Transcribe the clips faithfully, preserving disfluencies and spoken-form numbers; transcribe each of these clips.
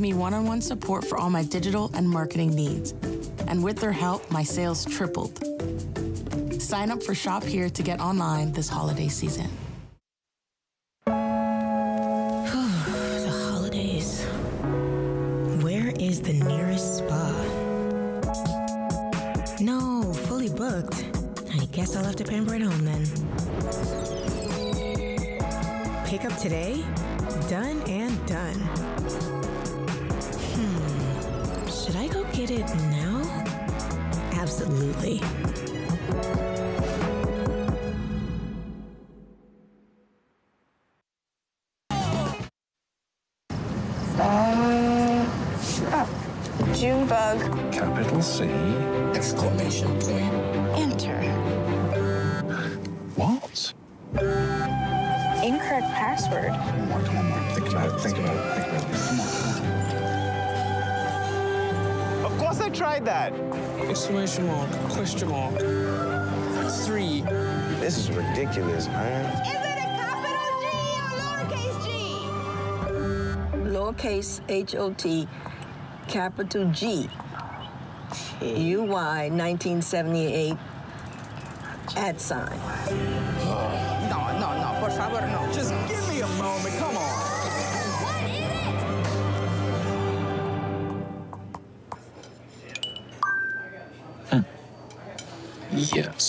give me one-on-one support for all my digital and marketing needs. And with their help, my sales tripled. Sign up for Shop Here to get online this holiday season. The holidays. Where is the nearest spa? No, fully booked. I guess I'll have to pamper at home then. Pick up today? Done and done. Hmm. Should I go get it now? Absolutely. June bug. Capital C. Exclamation point. Enter. What? Incorrect password. Come on, come on, come on. Think about it, think about it, think about it. Come on, come on. Of course I tried that. Exclamation mark, question mark. Three. This is ridiculous, man. Is it a capital G or lowercase g? Lowercase H O T. Capital G, U Y nineteen seventy-eight, at sign. Uh, no, no, no, por favor, no. Just give me a moment, come on. What is it? Hmm. Yes.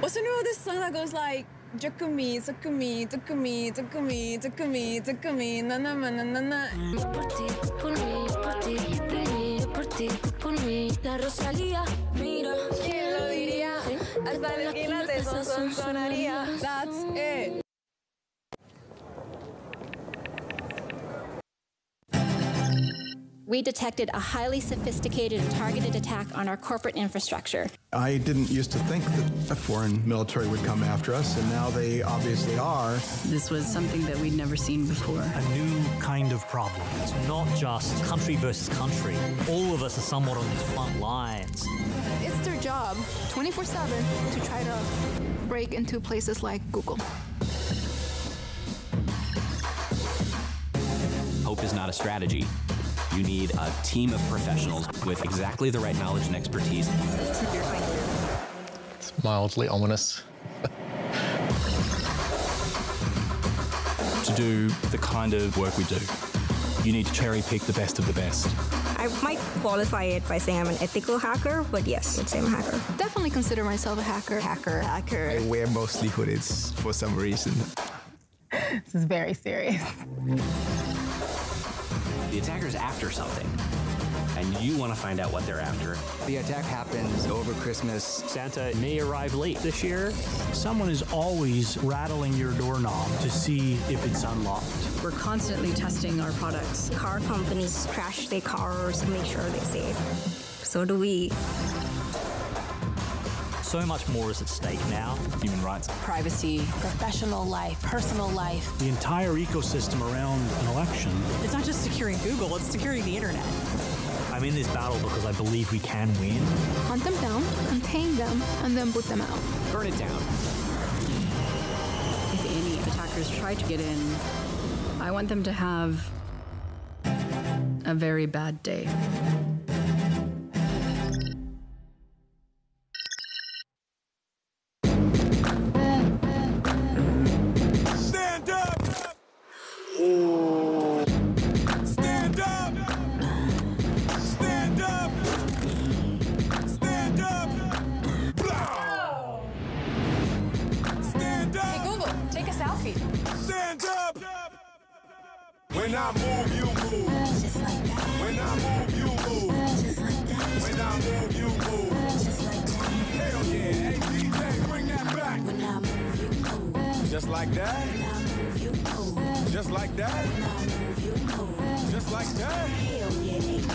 Also know this song that goes like Jukumi, Tsukumi, Tsukumi, Tsukumi, Tsukumi, Tsukumi, na na na na na. Por ti, por mí, por ti, por ti, por mí. La Rosalía, mira, ¿quién lo diría? Hasta el quilate son son sonaría. That's it. We detected a highly sophisticated and targeted attack on our corporate infrastructure. I didn't used to think that a foreign military would come after us, and now they obviously are. This was something that we'd never seen before. A new kind of problem. It's not just country versus country. All of us are somewhat on these front lines. It's their job, twenty-four seven, to try to break into places like Google. Hope is not a strategy. You need a team of professionals with exactly the right knowledge and expertise. It's mildly ominous. To do the kind of work we do, you need to cherry pick the best of the best. I might qualify it by saying I'm an ethical hacker, but yes, I'd say I'm a hacker. Definitely consider myself a hacker. Hacker. Hacker. I wear mostly hoodies for some reason. This is very serious. The attacker's after something, and you want to find out what they're after. The attack happens over Christmas. Santa may arrive late this year. Someone is always rattling your doorknob to see if it's unlocked. We're constantly testing our products. Car companies trash their cars to make sure they're safe. So do we. So much more is at stake now. Human rights, privacy, professional life, personal life. The entire ecosystem around an election. It's not just securing Google, it's securing the internet. I'm in this battle because I believe we can win. Hunt them down, contain them, and then put them out. Burn it down. If any attackers try to get in, I want them to have a very bad day. Selfie. When I move, you move. When I move, you move. When I move, you move. Hell yeah, hey D J, bring that back. When I move, you move. Just like that. When I move, you move. Just like that. When I move, you move. Just like that. Hell yeah, hey D J,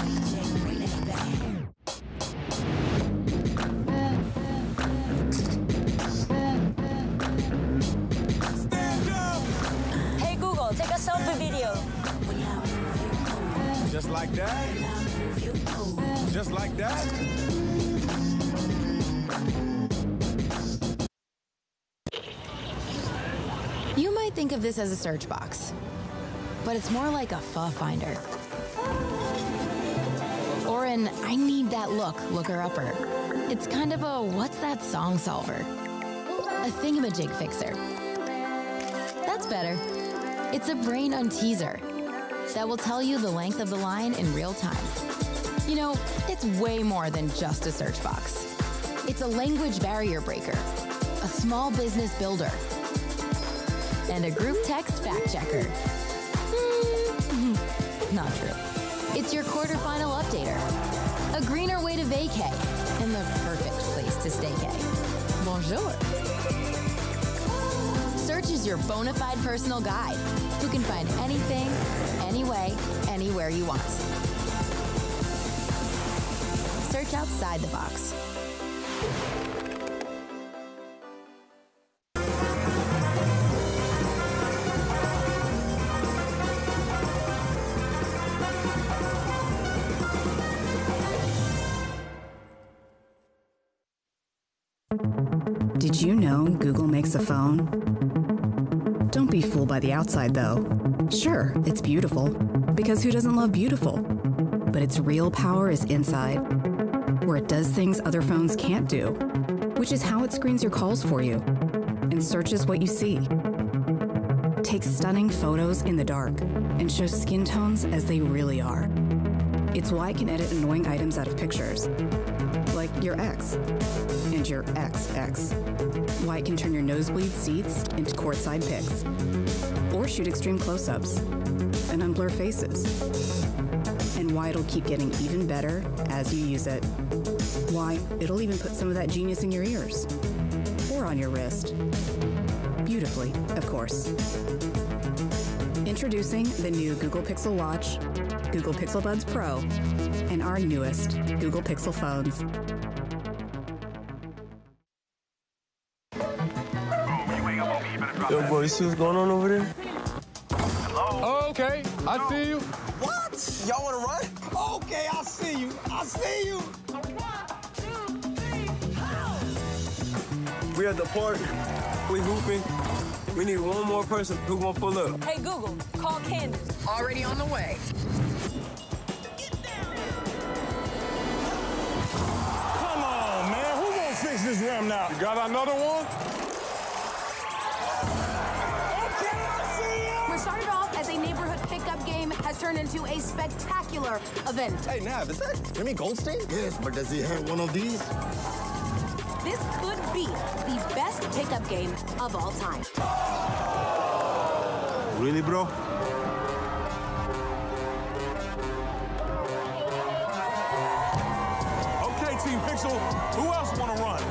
bring that back. Take a selfie video. Just like that. Just like that. You might think of this as a search box, but it's more like a pho finder. Or an I need that look looker-upper. It's kind of a what's that song solver. A thingamajig fixer. That's better. It's a brain on teaser that will tell you the length of the line in real time. You know, it's way more than just a search box. It's a language barrier breaker, a small business builder, and a group text fact checker. Mm-hmm. Not true. It's your quarterfinal updater, a greener way to vacay, and the perfect place to staycay. Bonjour. Search is your bona fide personal guide who can find anything, any way, anywhere you want. Search outside the box. Did you know Google makes a phone? Don't be fooled by the outside, though. Sure, it's beautiful, because who doesn't love beautiful? But its real power is inside, where it does things other phones can't do, which is how it screens your calls for you and searches what you see. Takes stunning photos in the dark and shows skin tones as they really are. It's why it can edit annoying items out of pictures, like your ex and your ex-ex. Why it can turn your nosebleed seats into courtside pics, or shoot extreme close-ups and unblur faces, and why it'll keep getting even better as you use it. Why it'll even put some of that genius in your ears, or on your wrist. Beautifully, of course. Introducing the new Google Pixel Watch, Google Pixel Buds Pro, and our newest Google Pixel phones. Yo, boy, you see what's going on over there? Hello? Okay, I no. see you. What? Y'all wanna run? Okay, I see you. I see you. One, two, three, ho! We at the park. We hooping. We need one more person who gonna pull up. Hey, Google, call Candace. Already on the way. Get down. Come on, man. Who gonna fix this rim now? You got another one? Has turned into a spectacular event. Hey, Nav, is that Jimmy Goldstein? Yes, but does he have one of these? This could be the best pickup game of all time. Really, bro? Okay, Team Pixel, who else wanna run?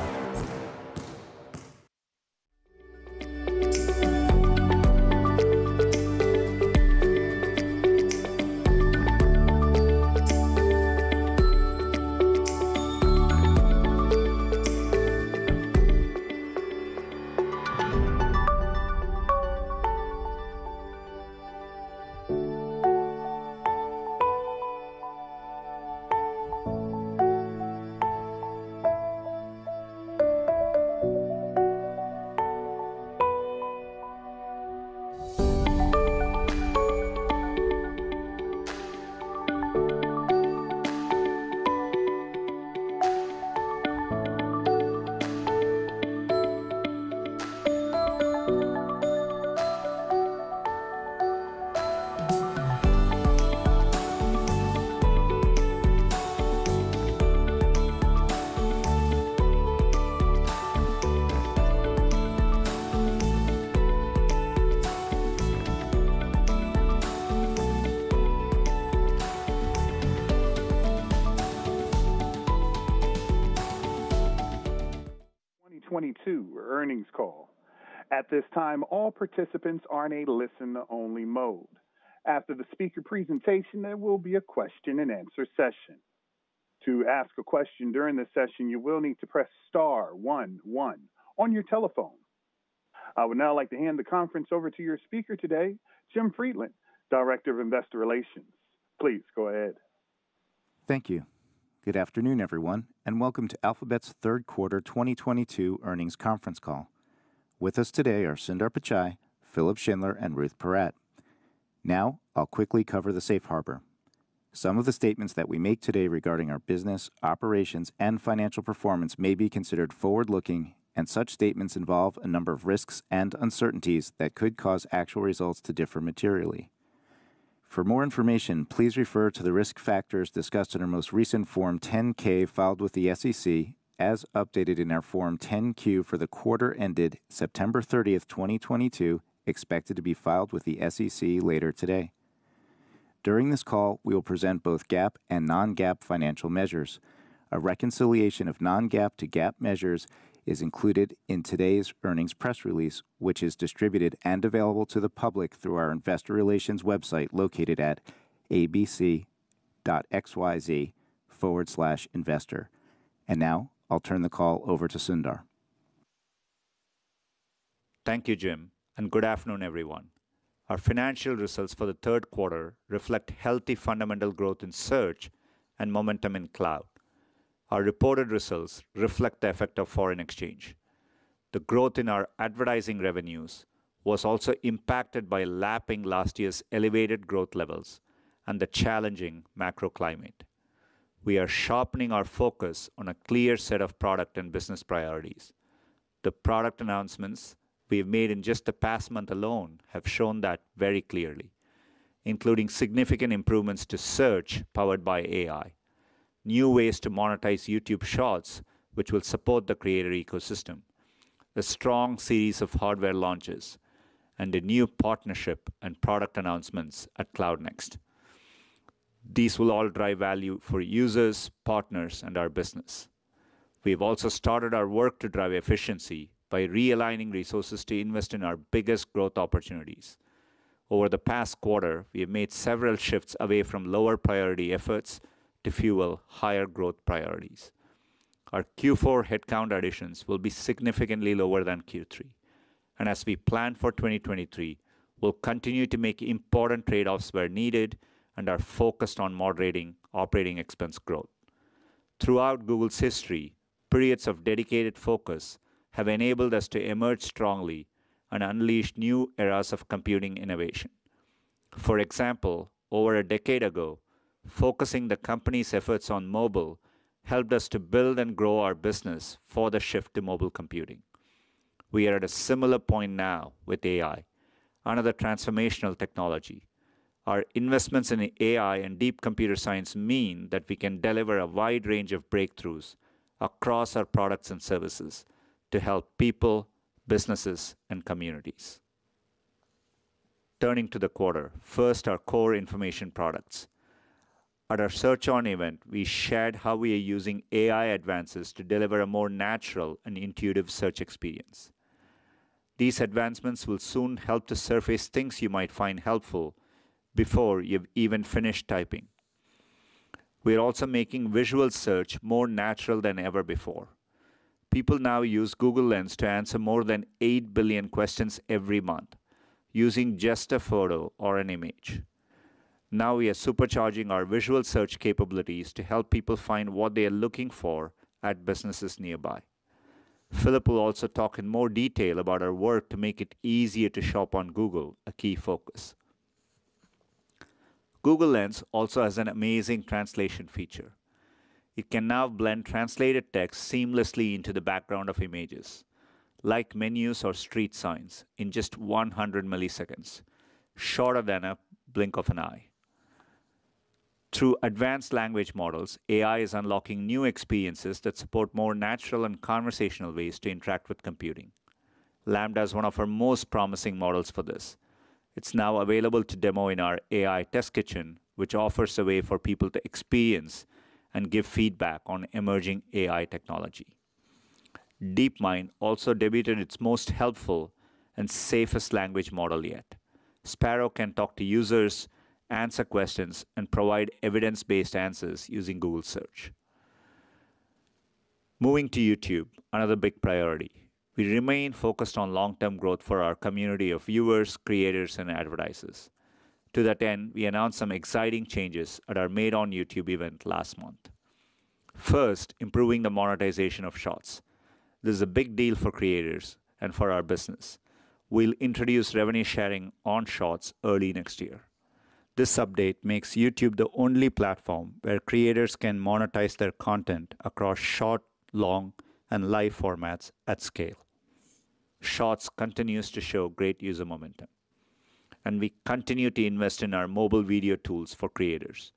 twenty twenty-two earnings call. At this time, all participants are in a listen-only mode. After the speaker presentation, there will be a question-and-answer session. To ask a question during this session, you will need to press star one one on your telephone. I would now like to hand the conference over to your speaker today, Jim Friedland, Director of Investor Relations. Please go ahead. Thank you. Good afternoon, everyone, and welcome to Alphabet's third quarter twenty twenty-two earnings conference call. With us today are Sundar Pichai, Philip Schindler, and Ruth Porat. Now, I'll quickly cover the safe harbor. Some of the statements that we make today regarding our business, operations, and financial performance may be considered forward-looking, and such statements involve a number of risks and uncertainties that could cause actual results to differ materially. For more information, please refer to the risk factors discussed in our most recent Form ten K filed with the S E C, as updated in our Form ten Q for the quarter ended September thirtieth, twenty twenty-two, expected to be filed with the S E C later today. During this call, we will present both GAAP and non-GAAP financial measures. A reconciliation of non-GAAP to GAAP measures is included in today's earnings press release, which is distributed and available to the public through our investor relations website located at abc.xyz forward slash investor. And now I'll turn the call over to Sundar. Thank you, Jim, and good afternoon, everyone. Our financial results for the third quarter reflect healthy fundamental growth in search and momentum in cloud. Our reported results reflect the effect of foreign exchange. The growth in our advertising revenues was also impacted by lapping last year's elevated growth levels and the challenging macro climate. We are sharpening our focus on a clear set of product and business priorities. The product announcements we've made in just the past month alone have shown that very clearly, including significant improvements to search powered by A I, new ways to monetize YouTube Shorts, which will support the creator ecosystem, a strong series of hardware launches, and a new partnership and product announcements at Cloud Next. These will all drive value for users, partners, and our business. We've also started our work to drive efficiency by realigning resources to invest in our biggest growth opportunities. Over the past quarter, we have made several shifts away from lower priority efforts to fuel higher growth priorities. Our Q four headcount additions will be significantly lower than Q three. And as we plan for twenty twenty-three, we'll continue to make important trade-offs where needed and are focused on moderating operating expense growth. Throughout Google's history, periods of dedicated focus have enabled us to emerge strongly and unleash new eras of computing innovation. For example, over a decade ago, focusing the company's efforts on mobile helped us to build and grow our business for the shift to mobile computing. We are at a similar point now with A I, another transformational technology. Our investments in A I and deep computer science mean that we can deliver a wide range of breakthroughs across our products and services to help people, businesses, and communities. Turning to the quarter, first, our core information products. At our Search On event, we shared how we are using A I advances to deliver a more natural and intuitive search experience. These advancements will soon help to surface things you might find helpful before you've even finished typing. We're also making visual search more natural than ever before. People now use Google Lens to answer more than eight billion questions every month, using just a photo or an image. Now we are supercharging our visual search capabilities to help people find what they are looking for at businesses nearby. Philip will also talk in more detail about our work to make it easier to shop on Google, a key focus. Google Lens also has an amazing translation feature. It can now blend translated text seamlessly into the background of images, like menus or street signs, in just one hundred milliseconds, shorter than a blink of an eye. Through advanced language models, A I is unlocking new experiences that support more natural and conversational ways to interact with computing. Lambda is one of our most promising models for this. It's now available to demo in our A I test kitchen, which offers a way for people to experience and give feedback on emerging A I technology. DeepMind also debuted its most helpful and safest language model yet. Sparrow can talk to users, answer questions, and provide evidence-based answers using Google Search. Moving to YouTube, another big priority. We remain focused on long-term growth for our community of viewers, creators, and advertisers. To that end, we announced some exciting changes at our Made on YouTube event last month. First, improving the monetization of Shorts. This is a big deal for creators and for our business. We'll introduce revenue sharing on Shorts early next year. This update makes YouTube the only platform where creators can monetize their content across short, long, and live formats at scale. Shorts continues to show great user momentum. And we continue to invest in our mobile video tools for creators.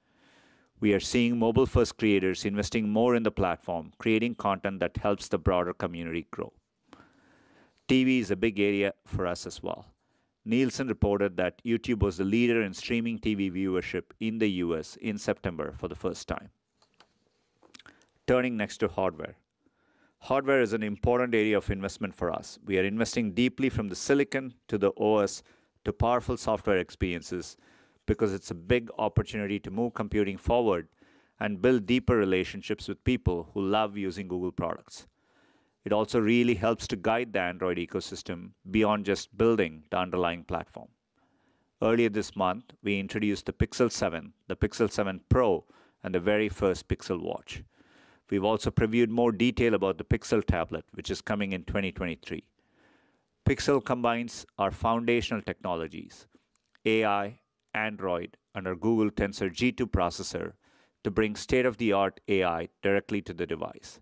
We are seeing mobile-first creators investing more in the platform, creating content that helps the broader community grow. T V is a big area for us as well. Nielsen reported that YouTube was the leader in streaming T V viewership in the U S in September for the first time. Turning next to hardware. Hardware is an important area of investment for us. We are investing deeply from the silicon to the O S to powerful software experiences because it's a big opportunity to move computing forward and build deeper relationships with people who love using Google products. It also really helps to guide the Android ecosystem beyond just building the underlying platform. Earlier this month, we introduced the Pixel seven, the Pixel seven Pro, and the very first Pixel Watch. We've also previewed more detail about the Pixel tablet, which is coming in twenty twenty-three. Pixel combines our foundational technologies, A I, Android, and our Google Tensor G two processor to bring state-of-the-art A I directly to the device.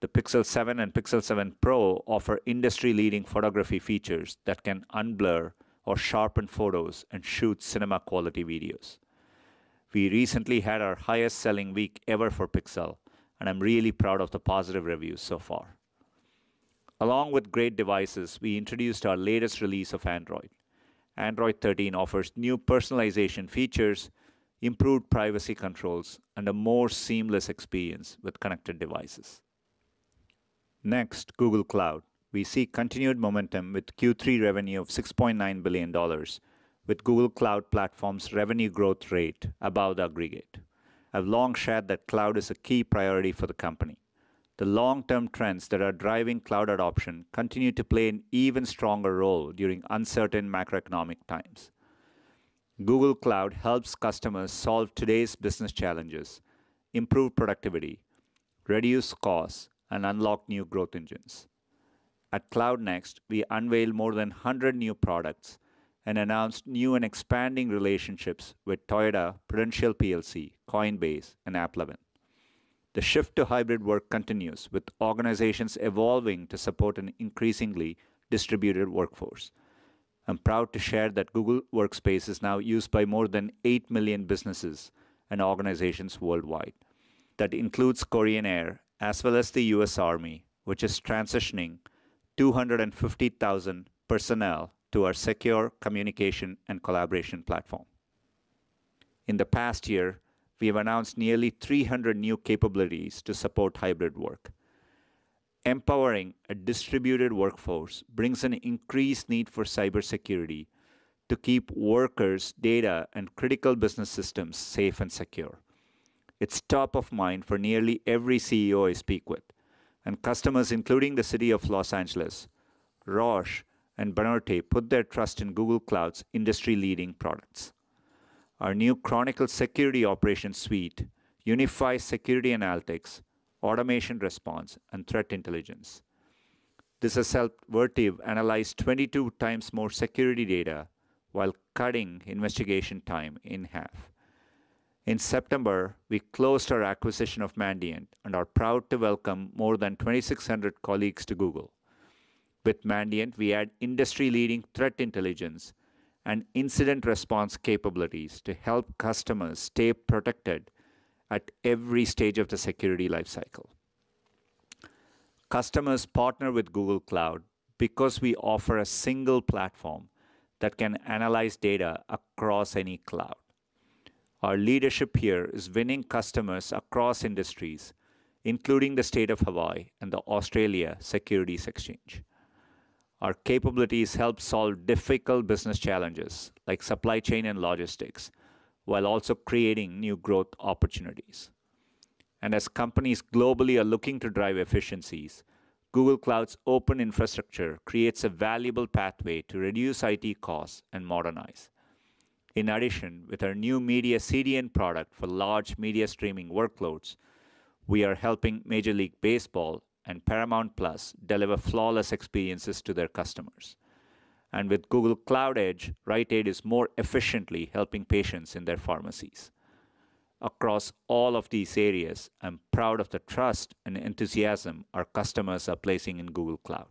The Pixel seven and Pixel seven Pro offer industry-leading photography features that can unblur or sharpen photos and shoot cinema-quality videos. We recently had our highest-selling week ever for Pixel, and I'm really proud of the positive reviews so far. Along with great devices, we introduced our latest release of Android. Android thirteen offers new personalization features, improved privacy controls, and a more seamless experience with connected devices. Next, Google Cloud. We see continued momentum with Q three revenue of six point nine billion dollars, with Google Cloud Platform's revenue growth rate above the aggregate. I've long shared that cloud is a key priority for the company. The long-term trends that are driving cloud adoption continue to play an even stronger role during uncertain macroeconomic times. Google Cloud helps customers solve today's business challenges, improve productivity, reduce costs, and unlock new growth engines. At Cloud Next, we unveiled more than one hundred new products and announced new and expanding relationships with Toyota, Prudential P L C, Coinbase, and AppLovin. The shift to hybrid work continues, with organizations evolving to support an increasingly distributed workforce. I'm proud to share that Google Workspace is now used by more than eight million businesses and organizations worldwide. That includes Korean Air, as well as the U S Army, which is transitioning two hundred fifty thousand personnel to our secure communication and collaboration platform. In the past year, we have announced nearly three hundred new capabilities to support hybrid work. Empowering a distributed workforce brings an increased need for cybersecurity to keep workers, data, and critical business systems safe and secure. It's top of mind for nearly every C E O I speak with, and customers including the City of Los Angeles, Roche, and Banorte put their trust in Google Cloud's industry-leading products. Our new Chronicle Security Operations Suite unifies security analytics, automation response, and threat intelligence. This has helped Vertiv analyze twenty-two times more security data while cutting investigation time in half. In September, we closed our acquisition of Mandiant and are proud to welcome more than twenty-six hundred colleagues to Google. With Mandiant, we add industry-leading threat intelligence and incident response capabilities to help customers stay protected at every stage of the security lifecycle. Customers partner with Google Cloud because we offer a single platform that can analyze data across any cloud. Our leadership here is winning customers across industries, including the state of Hawaii and the Australia Securities Exchange. Our capabilities help solve difficult business challenges like supply chain and logistics, while also creating new growth opportunities. And as companies globally are looking to drive efficiencies, Google Cloud's open infrastructure creates a valuable pathway to reduce I T costs and modernize. In addition, with our new media C D N product for large media streaming workloads, we are helping Major League Baseball and Paramount Plus deliver flawless experiences to their customers. And with Google Cloud Edge, Rite Aid is more efficiently helping patients in their pharmacies. Across all of these areas, I'm proud of the trust and enthusiasm our customers are placing in Google Cloud.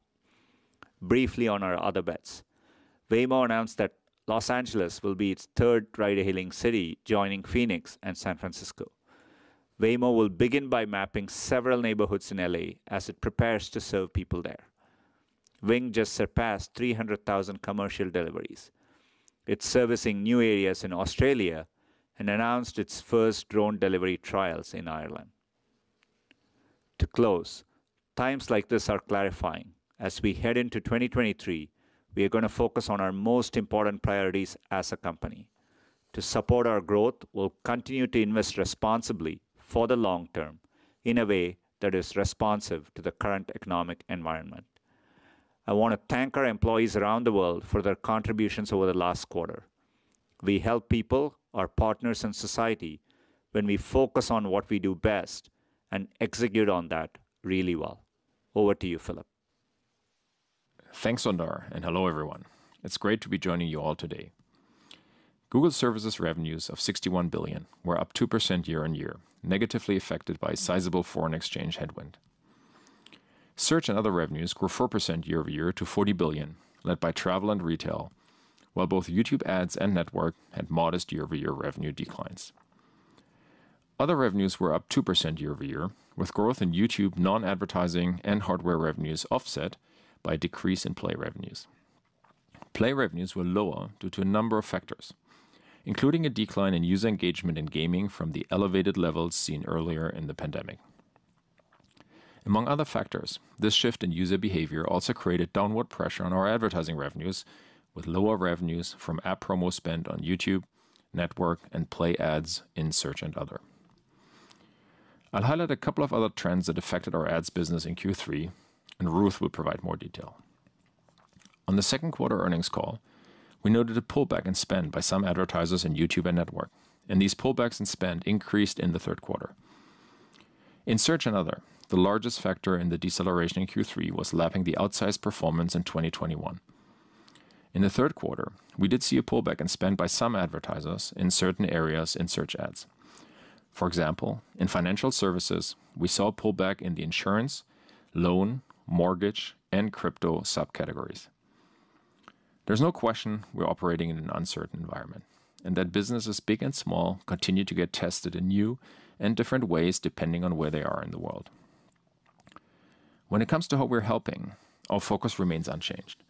Briefly on our other bets, Waymo announced that Los Angeles will be its third ride-hailing city, joining Phoenix and San Francisco. Waymo will begin by mapping several neighborhoods in L A as it prepares to serve people there. Wing just surpassed three hundred thousand commercial deliveries. It's servicing new areas in Australia and announced its first drone delivery trials in Ireland. To close, times like this are clarifying. As we head into twenty twenty-three, we are going to focus on our most important priorities as a company. To support our growth, we'll continue to invest responsibly for the long term in a way that is responsive to the current economic environment. I want to thank our employees around the world for their contributions over the last quarter. We help people, our partners, and society when we focus on what we do best and execute on that really well. Over to you, Philip. Thanks, Sundar, and hello, everyone. It's great to be joining you all today. Google Services revenues of sixty-one billion dollars were up two percent year-on-year, negatively affected by a sizable foreign exchange headwind. Search and other revenues grew four percent year-over-year to forty billion dollars, led by travel and retail, while both YouTube ads and network had modest year-over-year revenue declines. Other revenues were up two percent year-over-year, with growth in YouTube non-advertising and hardware revenues offset by a decrease in Play revenues. Play revenues were lower due to a number of factors, including a decline in user engagement in gaming from the elevated levels seen earlier in the pandemic. Among other factors, this shift in user behavior also created downward pressure on our advertising revenues, with lower revenues from app promo spend on YouTube, network, and Play ads in Search and Other. I'll highlight a couple of other trends that affected our ads business in Q three, and Ruth will provide more detail. On the second quarter earnings call, we noted a pullback in spend by some advertisers in YouTube and network, and these pullbacks in spend increased in the third quarter. In Search and Other, the largest factor in the deceleration in Q three was lapping the outsized performance in twenty twenty-one. In the third quarter, we did see a pullback in spend by some advertisers in certain areas in search ads. For example, in financial services, we saw a pullback in the insurance, loan, mortgage, and crypto subcategories. There's no question we're operating in an uncertain environment, and that businesses big and small continue to get tested in new and different ways depending on where they are in the world. When it comes to how we're helping, our focus remains unchanged.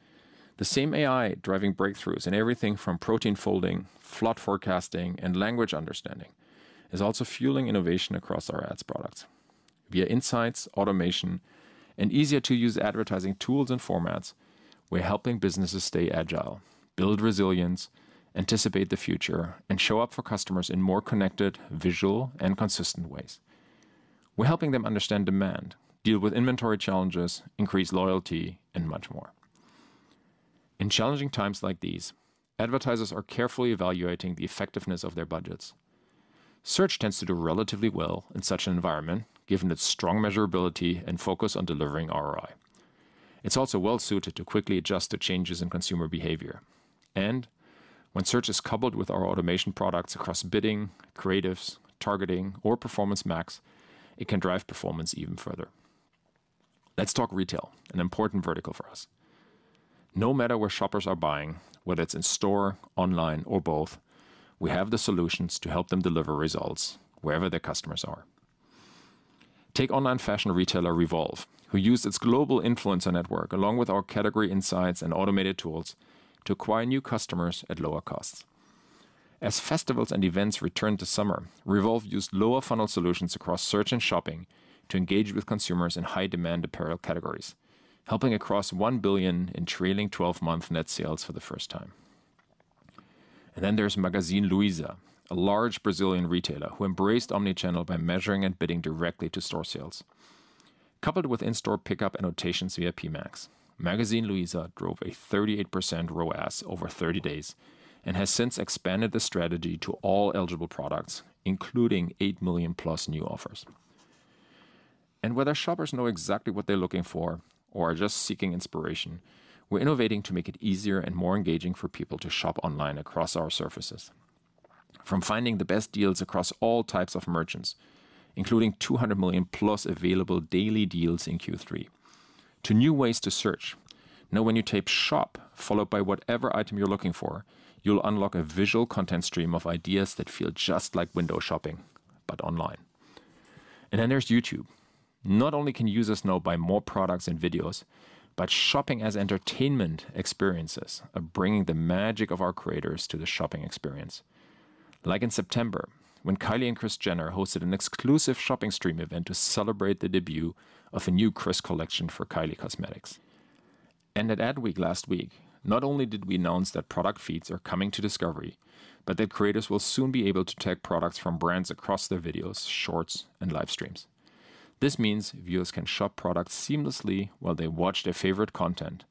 The same A I driving breakthroughs in everything from protein folding, flood forecasting, and language understanding is also fueling innovation across our ads products. Via insights, automation, and easier-to-use advertising tools and formats, we're helping businesses stay agile, build resilience, anticipate the future, and show up for customers in more connected, visual, and consistent ways. We're helping them understand demand, deal with inventory challenges, increase loyalty, and much more. In challenging times like these, advertisers are carefully evaluating the effectiveness of their budgets. Search tends to do relatively well in such an environment, given its strong measurability and focus on delivering R O I. It's also well-suited to quickly adjust to changes in consumer behavior. And when search is coupled with our automation products across bidding, creatives, targeting, or Performance Max, it can drive performance even further. Let's talk retail, an important vertical for us. No matter where shoppers are buying, whether it's in store, online, or both, we have the solutions to help them deliver results wherever their customers are. Take online fashion retailer Revolve, who used its global influencer network along with our category insights and automated tools to acquire new customers at lower costs. As festivals and events returned this summer, Revolve used lower funnel solutions across search and shopping to engage with consumers in high-demand apparel categories, helping across one billion dollars in trailing twelve-month net sales for the first time. And then there's Magazine Luiza, a large Brazilian retailer who embraced omnichannel by measuring and bidding directly to store sales. Coupled with in-store pickup annotations via P MAX, Magazine Luiza drove a thirty-eight percent R O A S over thirty days and has since expanded the strategy to all eligible products, including eight million plus new offers. And whether shoppers know exactly what they're looking for or are just seeking inspiration, we're innovating to make it easier and more engaging for people to shop online across our services. From finding the best deals across all types of merchants, including two hundred million plus available daily deals in Q three, to new ways to search. Now when you type shop, followed by whatever item you're looking for, you'll unlock a visual content stream of ideas that feel just like window shopping, but online. And then there's YouTube. Not only can users now buy more products and videos, but shopping as entertainment experiences are bringing the magic of our creators to the shopping experience. Like in September, when Kylie and Kris Jenner hosted an exclusive shopping stream event to celebrate the debut of a new Kris collection for Kylie Cosmetics. And at Adweek last week, not only did we announce that product feeds are coming to Discovery, but that creators will soon be able to tag products from brands across their videos, shorts, and live streams. This means viewers can shop products seamlessly while they watch their favorite content,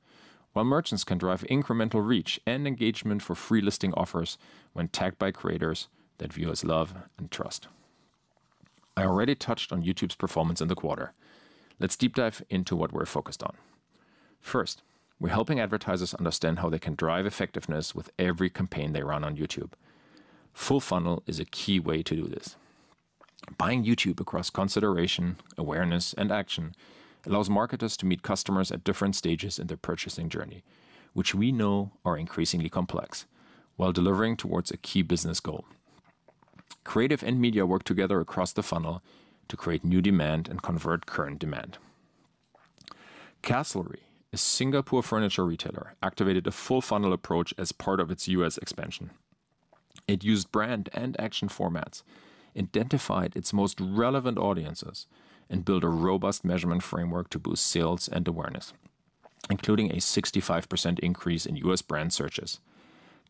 while merchants can drive incremental reach and engagement for free listing offers when tagged by creators that viewers love and trust. I already touched on YouTube's performance in the quarter. Let's deep dive into what we're focused on. First, we're helping advertisers understand how they can drive effectiveness with every campaign they run on YouTube. Full funnel is a key way to do this. Buying YouTube across consideration, awareness, and action allows marketers to meet customers at different stages in their purchasing journey, which we know are increasingly complex, while delivering towards a key business goal. Creative and media work together across the funnel to create new demand and convert current demand. Castlery, a Singapore furniture retailer, activated a full funnel approach as part of its U S expansion. It used brand and action formats, identified its most relevant audiences, and build a robust measurement framework to boost sales and awareness, including a sixty-five percent increase in U S brand searches.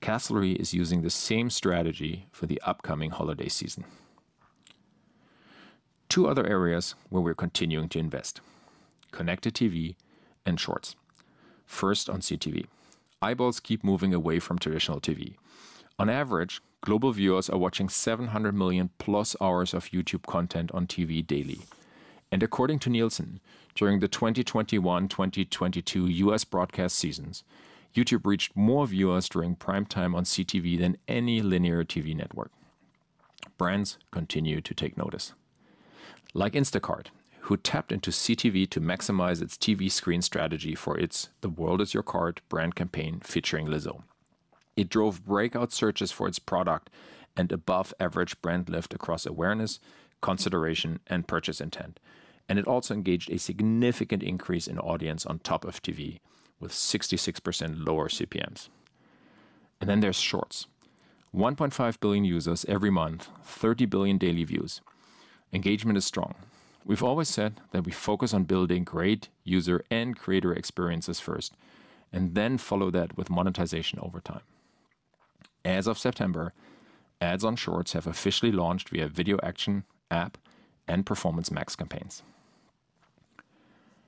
Castlery is using the same strategy for the upcoming holiday season. Two other areas where we're continuing to invest: connected T V and shorts. First, on C T V. Eyeballs keep moving away from traditional T V. On average, global viewers are watching seven hundred million plus hours of YouTube content on T V daily. And according to Nielsen, during the twenty twenty-one twenty twenty-two U S broadcast seasons, YouTube reached more viewers during prime time on C T V than any linear T V network. Brands continue to take notice. Like Instacart, who tapped into C T V to maximize its T V screen strategy for its The World Is Your Cart brand campaign featuring Lizzo. It drove breakout searches for its product and above average brand lift across awareness, consideration, and purchase intent. And it also engaged a significant increase in audience on top of T V, with sixty-six percent lower C P Ms. And then there's Shorts. one point five billion users every month, thirty billion daily views. Engagement is strong. We've always said that we focus on building great user and creator experiences first, and then follow that with monetization over time. As of September, ads on Shorts have officially launched via Video Action, App, and Performance Max campaigns.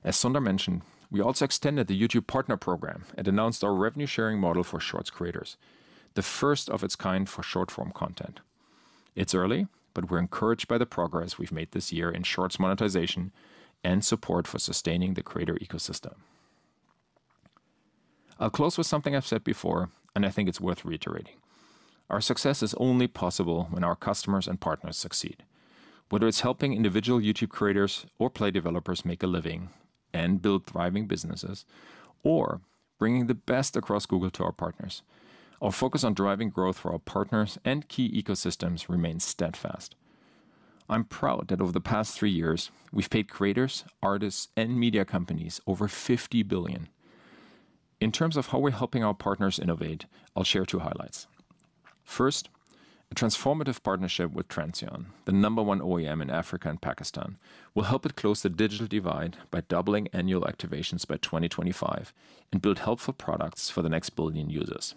As Sundar mentioned, we also extended the YouTube Partner Program and announced our revenue-sharing model for Shorts creators, the first of its kind for short-form content. It's early, but we're encouraged by the progress we've made this year in Shorts monetization and support for sustaining the creator ecosystem. I'll close with something I've said before, and I think it's worth reiterating. Our success is only possible when our customers and partners succeed. Whether it's helping individual YouTube creators or Play developers make a living and build thriving businesses, or bringing the best across Google to our partners, our focus on driving growth for our partners and key ecosystems remains steadfast. I'm proud that over the past three years, we've paid creators, artists, and media companies over fifty billion dollars. In terms of how we're helping our partners innovate, I'll share two highlights. First, A transformative partnership with Transion, the number one O E M in Africa and Pakistan, will help it close the digital divide by doubling annual activations by twenty twenty-five and build helpful products for the next billion users.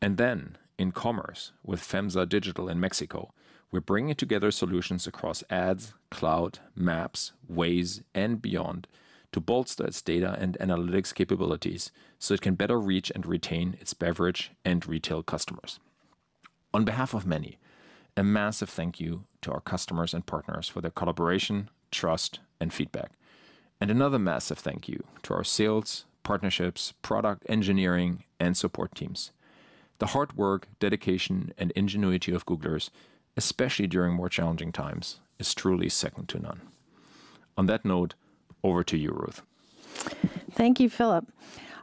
And then, in commerce, with FEMSA Digital in Mexico, we're bringing together solutions across ads, cloud, maps, Waze, and beyond to bolster its data and analytics capabilities so it can better reach and retain its beverage and retail customers. On behalf of many, a massive thank you to our customers and partners for their collaboration, trust, and feedback. And another massive thank you to our sales, partnerships, product engineering, and support teams. The hard work, dedication, and ingenuity of Googlers, especially during more challenging times, is truly second to none. On that note, over to you, Ruth. Thank you, Philip.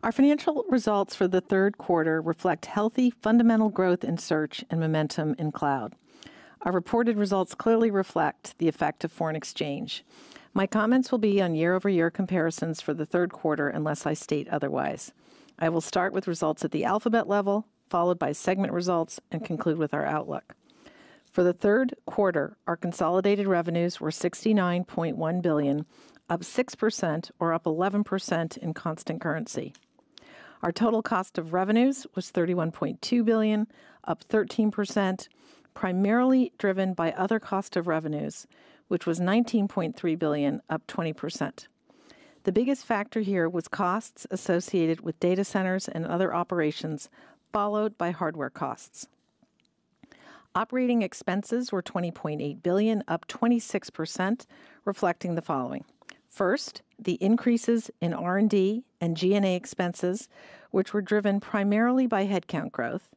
Our financial results for the third quarter reflect healthy fundamental growth in search and momentum in cloud. Our reported results clearly reflect the effect of foreign exchange. My comments will be on year-over-year comparisons for the third quarter unless I state otherwise. I will start with results at the Alphabet level, followed by segment results, and conclude with our outlook. For the third quarter, our consolidated revenues were sixty-nine point one billion dollars, up six percent or up eleven percent in constant currency. Our total cost of revenues was thirty-one point two billion dollars, up thirteen percent, primarily driven by other cost of revenues, which was nineteen point three billion dollars, up twenty percent. The biggest factor here was costs associated with data centers and other operations, followed by hardware costs. Operating expenses were twenty point eight billion dollars, up twenty-six percent, reflecting the following. First, the increases in R and D and G and A expenses, which were driven primarily by headcount growth.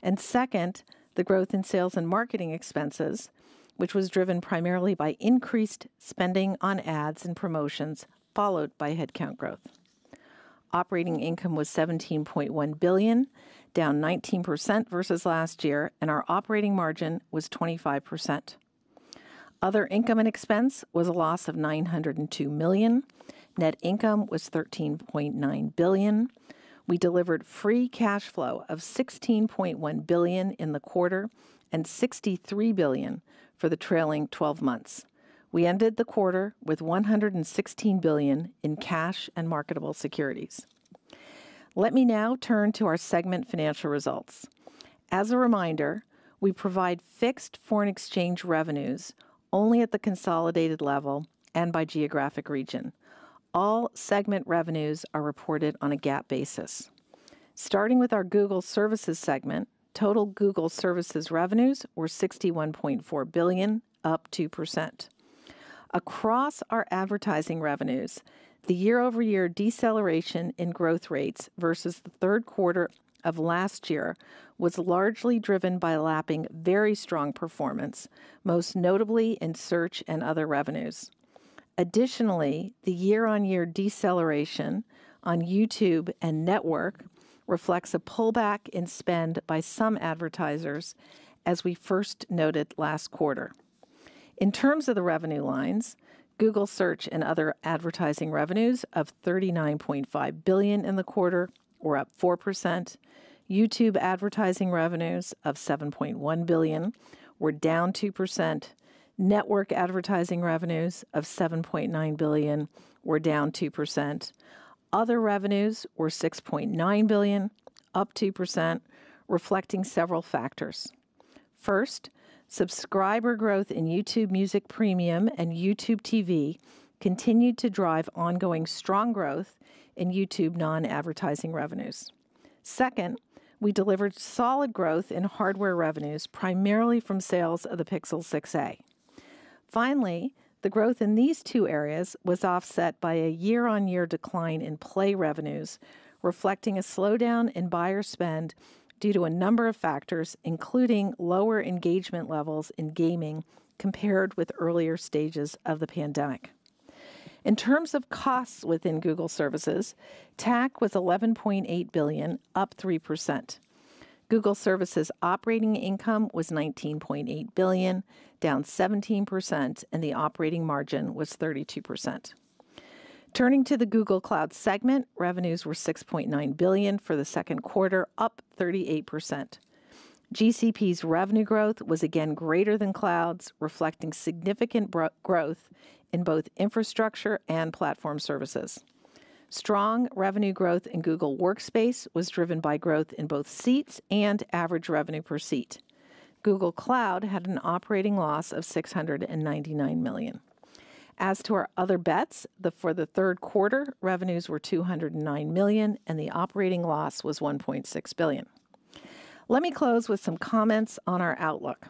And second, the growth in sales and marketing expenses, which was driven primarily by increased spending on ads and promotions, followed by headcount growth. Operating income was seventeen point one billion dollars, down nineteen percent versus last year, and our operating margin was twenty-five percent. Other income and expense was a loss of nine hundred two million dollars. Net income was thirteen point nine billion dollars. We delivered free cash flow of sixteen point one billion dollars in the quarter and sixty-three billion dollars for the trailing twelve months. We ended the quarter with one hundred sixteen billion dollars in cash and marketable securities. Let me now turn to our segment financial results. As a reminder, we provide fixed foreign exchange revenues only at the consolidated level and by geographic region. All segment revenues are reported on a GAAP basis. Starting with our Google Services segment, total Google Services revenues were sixty-one point four billion dollars, up two percent. Across our advertising revenues, the year-over-year deceleration in growth rates versus the third quarter of last year was largely driven by lapping very strong performance, most notably in search and other revenues. Additionally, the year-on-year deceleration on YouTube and network reflects a pullback in spend by some advertisers, as we first noted last quarter. In terms of the revenue lines, Google Search and other advertising revenues of thirty-nine point five billion dollars in the quarter were up four percent. YouTube advertising revenues of seven point one billion dollars were down two percent. Network advertising revenues of seven point nine billion dollars were down two percent. Other revenues were six point nine billion dollars, up two percent, reflecting several factors. First, subscriber growth in YouTube Music Premium and YouTube T V continued to drive ongoing strong growth in YouTube non-advertising revenues. Second, we delivered solid growth in hardware revenues, primarily from sales of the Pixel six A. Finally, the growth in these two areas was offset by a year-on-year decline in Play revenues, reflecting a slowdown in buyer spend due to a number of factors, including lower engagement levels in gaming compared with earlier stages of the pandemic. In terms of costs within Google Services, T A C was eleven point eight billion dollars, up three percent. Google Services operating income was nineteen point eight billion dollars, down seventeen percent, and the operating margin was thirty-two percent. Turning to the Google Cloud segment, revenues were six point nine billion dollars for the second quarter, up thirty-eight percent. G C P's revenue growth was again greater than Cloud's, reflecting significant bro- growth in both infrastructure and platform services. Strong revenue growth in Google Workspace was driven by growth in both seats and average revenue per seat. Google Cloud had an operating loss of six hundred ninety-nine million dollars. As to our other bets, the, for the third quarter, revenues were two hundred nine million dollars and the operating loss was one point six billion dollars. Let me close with some comments on our outlook.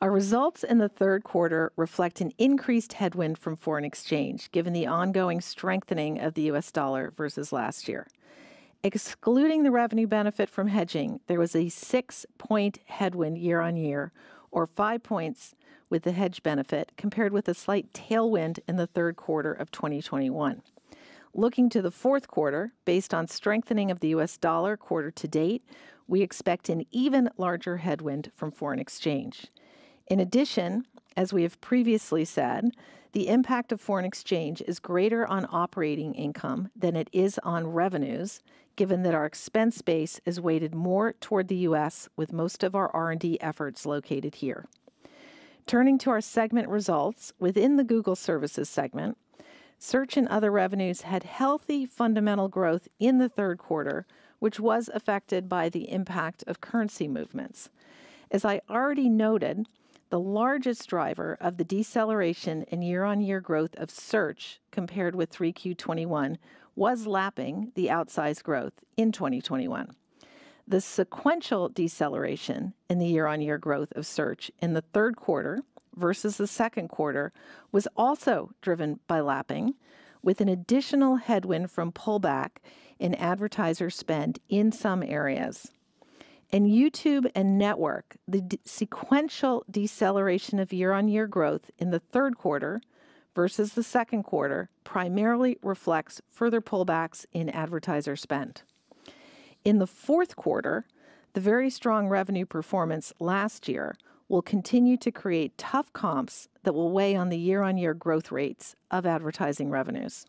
Our results in the third quarter reflect an increased headwind from foreign exchange, given the ongoing strengthening of the U S dollar versus last year. Excluding the revenue benefit from hedging, there was a six-point headwind year-on-year, or five points with the hedge benefit, compared with a slight tailwind in the third quarter of twenty twenty-one. Looking to the fourth quarter, based on strengthening of the U S dollar quarter to date, we expect an even larger headwind from foreign exchange. In addition, as we have previously said, the impact of foreign exchange is greater on operating income than it is on revenues, given that our expense base is weighted more toward the U S, with most of our R and D efforts located here. Turning to our segment results, within the Google Services segment, Search and other revenues had healthy fundamental growth in the third quarter, which was affected by the impact of currency movements. As I already noted, the largest driver of the deceleration in year-on-year growth of search compared with three Q twenty-one was lapping the outsized growth in twenty twenty-one. The sequential deceleration in the year-on-year growth of search in the third quarter versus the second quarter was also driven by lapping, with an additional headwind from pullback in advertiser spend in some areas. In YouTube and Network, the d- sequential deceleration of year-on-year growth in the third quarter versus the second quarter primarily reflects further pullbacks in advertiser spend. In the fourth quarter, the very strong revenue performance last year will continue to create tough comps that will weigh on the year-on-year growth rates of advertising revenues.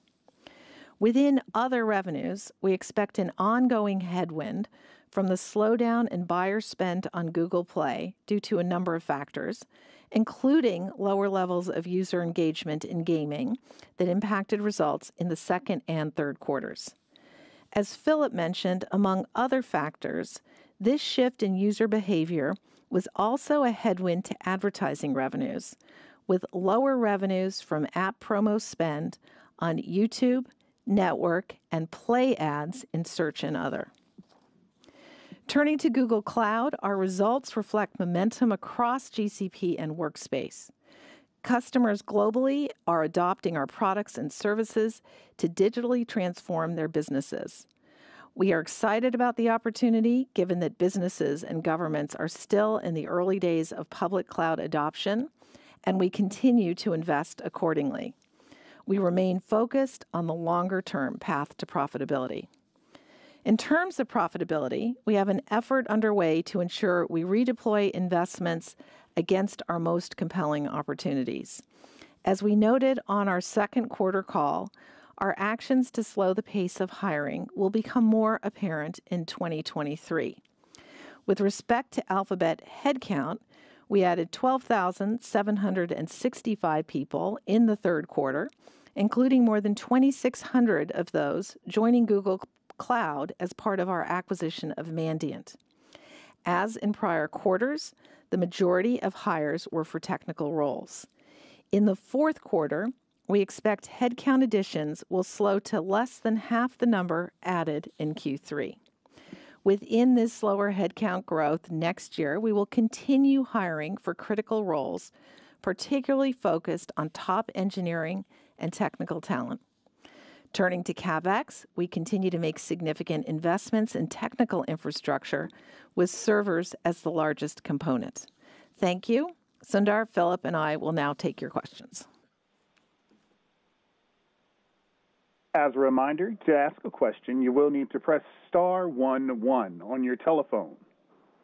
Within other revenues, we expect an ongoing headwind from the slowdown in buyer spend on Google Play due to a number of factors, including lower levels of user engagement in gaming that impacted results in the second and third quarters. As Philip mentioned, among other factors, this shift in user behavior was also a headwind to advertising revenues, with lower revenues from app promo spend on YouTube, Network, and Play ads in Search and other. Turning to Google Cloud, our results reflect momentum across G C P and Workspace. Customers globally are adopting our products and services to digitally transform their businesses. We are excited about the opportunity, given that businesses and governments are still in the early days of public cloud adoption, and we continue to invest accordingly. We remain focused on the longer-term path to profitability. In terms of profitability, we have an effort underway to ensure we redeploy investments against our most compelling opportunities. As we noted on our second quarter call, our actions to slow the pace of hiring will become more apparent in twenty twenty-three. With respect to Alphabet headcount, we added twelve thousand seven hundred sixty-five people in the third quarter, including more than twenty-six hundred of those joining Google Cloud as part of our acquisition of Mandiant. As in prior quarters, the majority of hires were for technical roles. In the fourth quarter, we expect headcount additions will slow to less than half the number added in Q three. Within this slower headcount growth next year, we will continue hiring for critical roles, particularly focused on top engineering and technical talent. Turning to CapEx, we continue to make significant investments in technical infrastructure, with servers as the largest component. Thank you. Sundar, Philip, and I will now take your questions. As a reminder, to ask a question, you will need to press star one one on your telephone.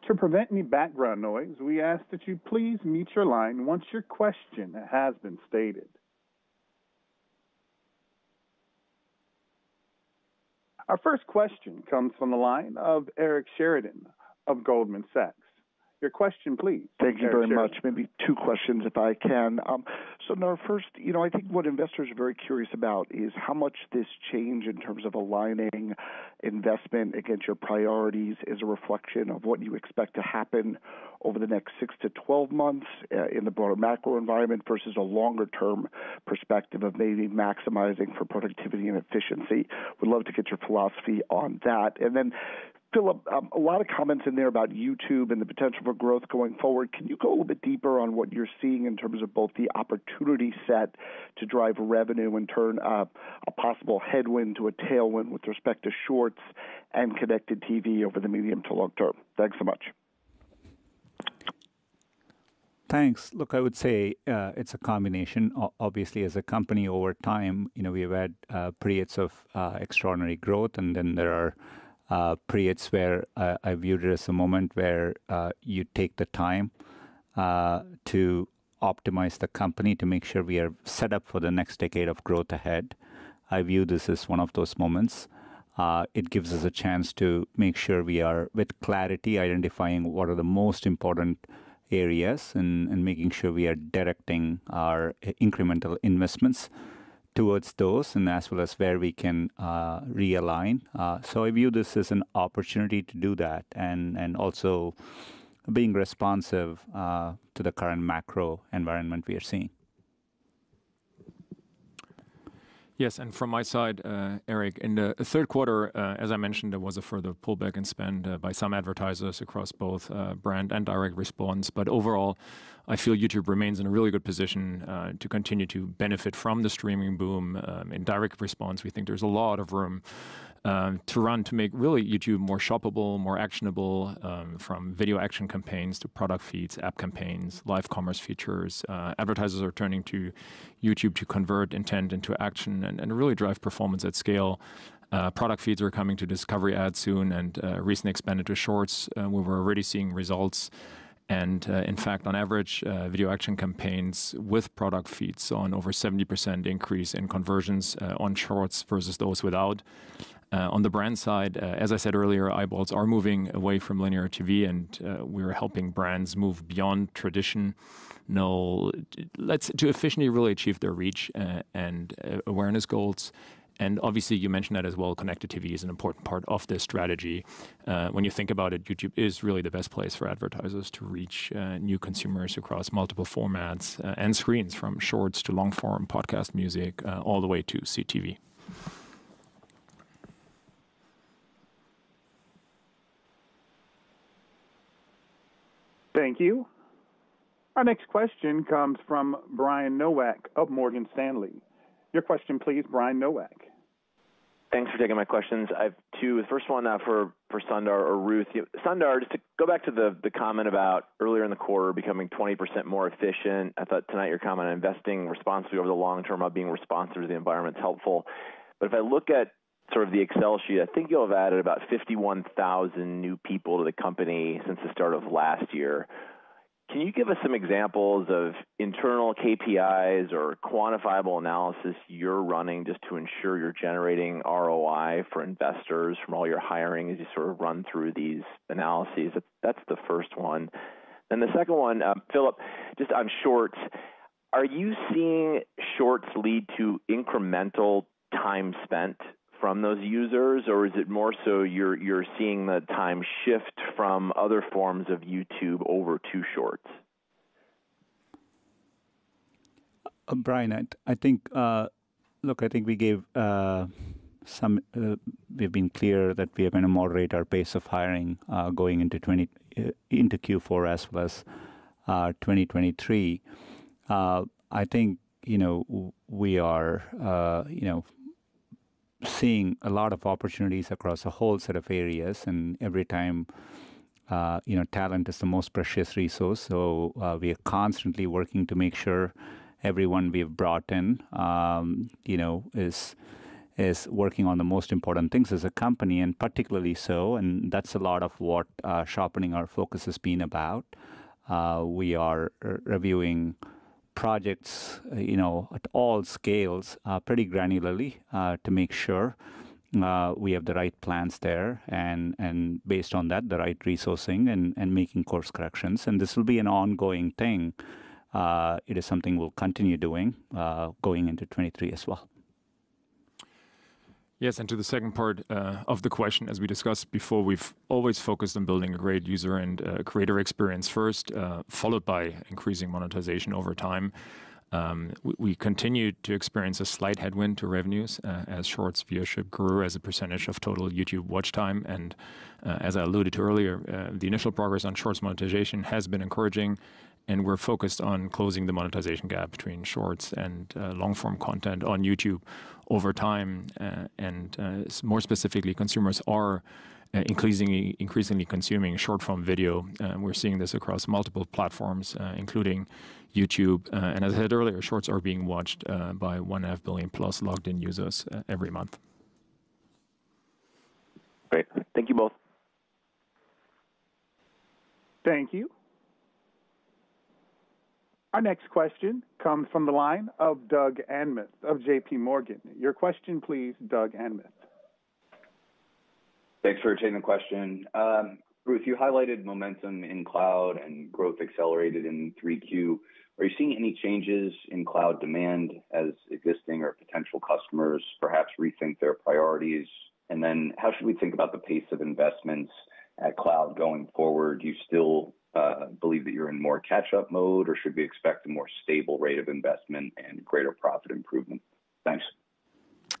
To prevent any background noise, we ask that you please mute your line once your question has been stated. Our first question comes from the line of Eric Sheridan of Goldman Sachs. Your question, please. Thank you very much. Maybe two questions, if I can. Um, so, now first, you know, I think what investors are very curious about is how much this change in terms of aligning investment against your priorities is a reflection of what you expect to happen over the next six to twelve months uh, in the broader macro environment versus a longer-term perspective of maybe maximizing for productivity and efficiency. Would love to get your philosophy on that. And then, Philip, um, a lot of comments in there about YouTube and the potential for growth going forward. Can you go a little bit deeper on what you're seeing in terms of both the opportunity set to drive revenue and turn uh, a possible headwind to a tailwind with respect to Shorts and connected T V over the medium to long term? Thanks so much. Thanks. Look, I would say uh, it's a combination. O- obviously, as a company over time, you know, we've had uh, periods of uh, extraordinary growth, and then there are Uh, periods where uh, I viewed it as a moment where uh, you take the time uh, to optimize the company to make sure we are set up for the next decade of growth ahead. I view this as one of those moments. Uh, it gives us a chance to make sure we are, with clarity, identifying what are the most important areas and, and making sure we are directing our incremental investments towards those, and as well as where we can uh, realign. Uh, so I view this as an opportunity to do that, and, and also being responsive uh, to the current macro environment we are seeing. Yes, and from my side, uh, Eric, in the third quarter, uh, as I mentioned, there was a further pullback in spend uh, by some advertisers across both uh, brand and direct response. But overall, I feel YouTube remains in a really good position uh, to continue to benefit from the streaming boom. Um, in direct response, we think there's a lot of room uh, to run to make really YouTube more shoppable, more actionable, um, from video action campaigns to product feeds, app campaigns, live commerce features. Uh, advertisers are turning to YouTube to convert intent into action and, and really drive performance at scale. Uh, product feeds are coming to Discovery ads soon, and uh, recently expanded to Shorts, uh, where we're already seeing results. And uh, in fact, on average, uh, video action campaigns with product feeds saw an over seventy percent increase in conversions uh, on Shorts versus those without. Uh, on the brand side, uh, as I said earlier, eyeballs are moving away from linear T V, and uh, we're helping brands move beyond tradition. No, let's to efficiently really achieve their reach uh, and uh, awareness goals. And obviously, you mentioned that as well, connected T V is an important part of this strategy. Uh, when you think about it, YouTube is really the best place for advertisers to reach uh, new consumers across multiple formats uh, and screens, from Shorts to long-form podcast music, uh, all the way to C T V. Thank you. Our next question comes from Brian Nowak of Morgan Stanley. Your question, please, Brian Nowak. Thanks for taking my questions. I have two. The first one uh, for, for Sundar or Ruth. Sundar, just to go back to the, the comment about earlier in the quarter becoming twenty percent more efficient. I thought tonight your comment on investing responsibly over the long term, about being responsive to the environment, is helpful. But if I look at sort of the Excel sheet, I think you'll have added about fifty-one thousand new people to the company since the start of last year. Can you give us some examples of internal K P Is or quantifiable analysis you're running just to ensure you're generating R O I for investors from all your hiring as you sort of run through these analyses? That's the first one. Then the second one, uh, Philip, just on Shorts, are you seeing Shorts lead to incremental time spent from those users, or is it more so you're you're seeing the time shift from other forms of YouTube over to Shorts? Uh, Brian, I, I think, uh, look, I think we gave uh, some, uh, we've been clear that we are going to moderate our pace of hiring uh, going into twenty uh, into Q four as well as uh, twenty twenty-three. Uh, I think, you know, we are, uh, you know, seeing a lot of opportunities across a whole set of areas, and every time, uh, you know, talent is the most precious resource. So uh, we are constantly working to make sure everyone we've brought in, um, you know, is is working on the most important things as a company, and particularly so. And that's a lot of what uh, sharpening our focus has been about. Uh, we are r- reviewing. projects, you know, at all scales, uh, pretty granularly uh, to make sure Uh, we have the right plans there, and and based on that, the right resourcing and, and making course corrections. And this will be an ongoing thing. Uh, it is something we'll continue doing uh, going into twenty-three as well. Yes, and to the second part uh, of the question, as we discussed before, we've always focused on building a great user and uh, creator experience first, uh, followed by increasing monetization over time. Um, we, we continue to experience a slight headwind to revenues uh, as Shorts viewership grew as a percentage of total YouTube watch time. And uh, as I alluded to earlier, uh, the initial progress on Shorts monetization has been encouraging, and we're focused on closing the monetization gap between Shorts and uh, long-form content on YouTube over time, uh, and uh, more specifically, consumers are uh, increasingly increasingly consuming short-form video. Uh, we're seeing this across multiple platforms, uh, including YouTube. Uh, and as I said earlier, Shorts are being watched uh, by one and a half billion plus logged-in users uh, every month. Great. Thank you both. Thank you. Our next question comes from the line of Doug Anmuth of J P Morgan. Your question, please, Doug Anmuth. Thanks for taking the question. Um, Ruth, you highlighted momentum in cloud and growth accelerated in three Q. Are you seeing any changes in cloud demand as existing or potential customers perhaps rethink their priorities? And then how should we think about the pace of investments at cloud going forward? Do you still Uh, believe that you're in more catch-up mode, or should we expect a more stable rate of investment and greater profit improvement? Thanks.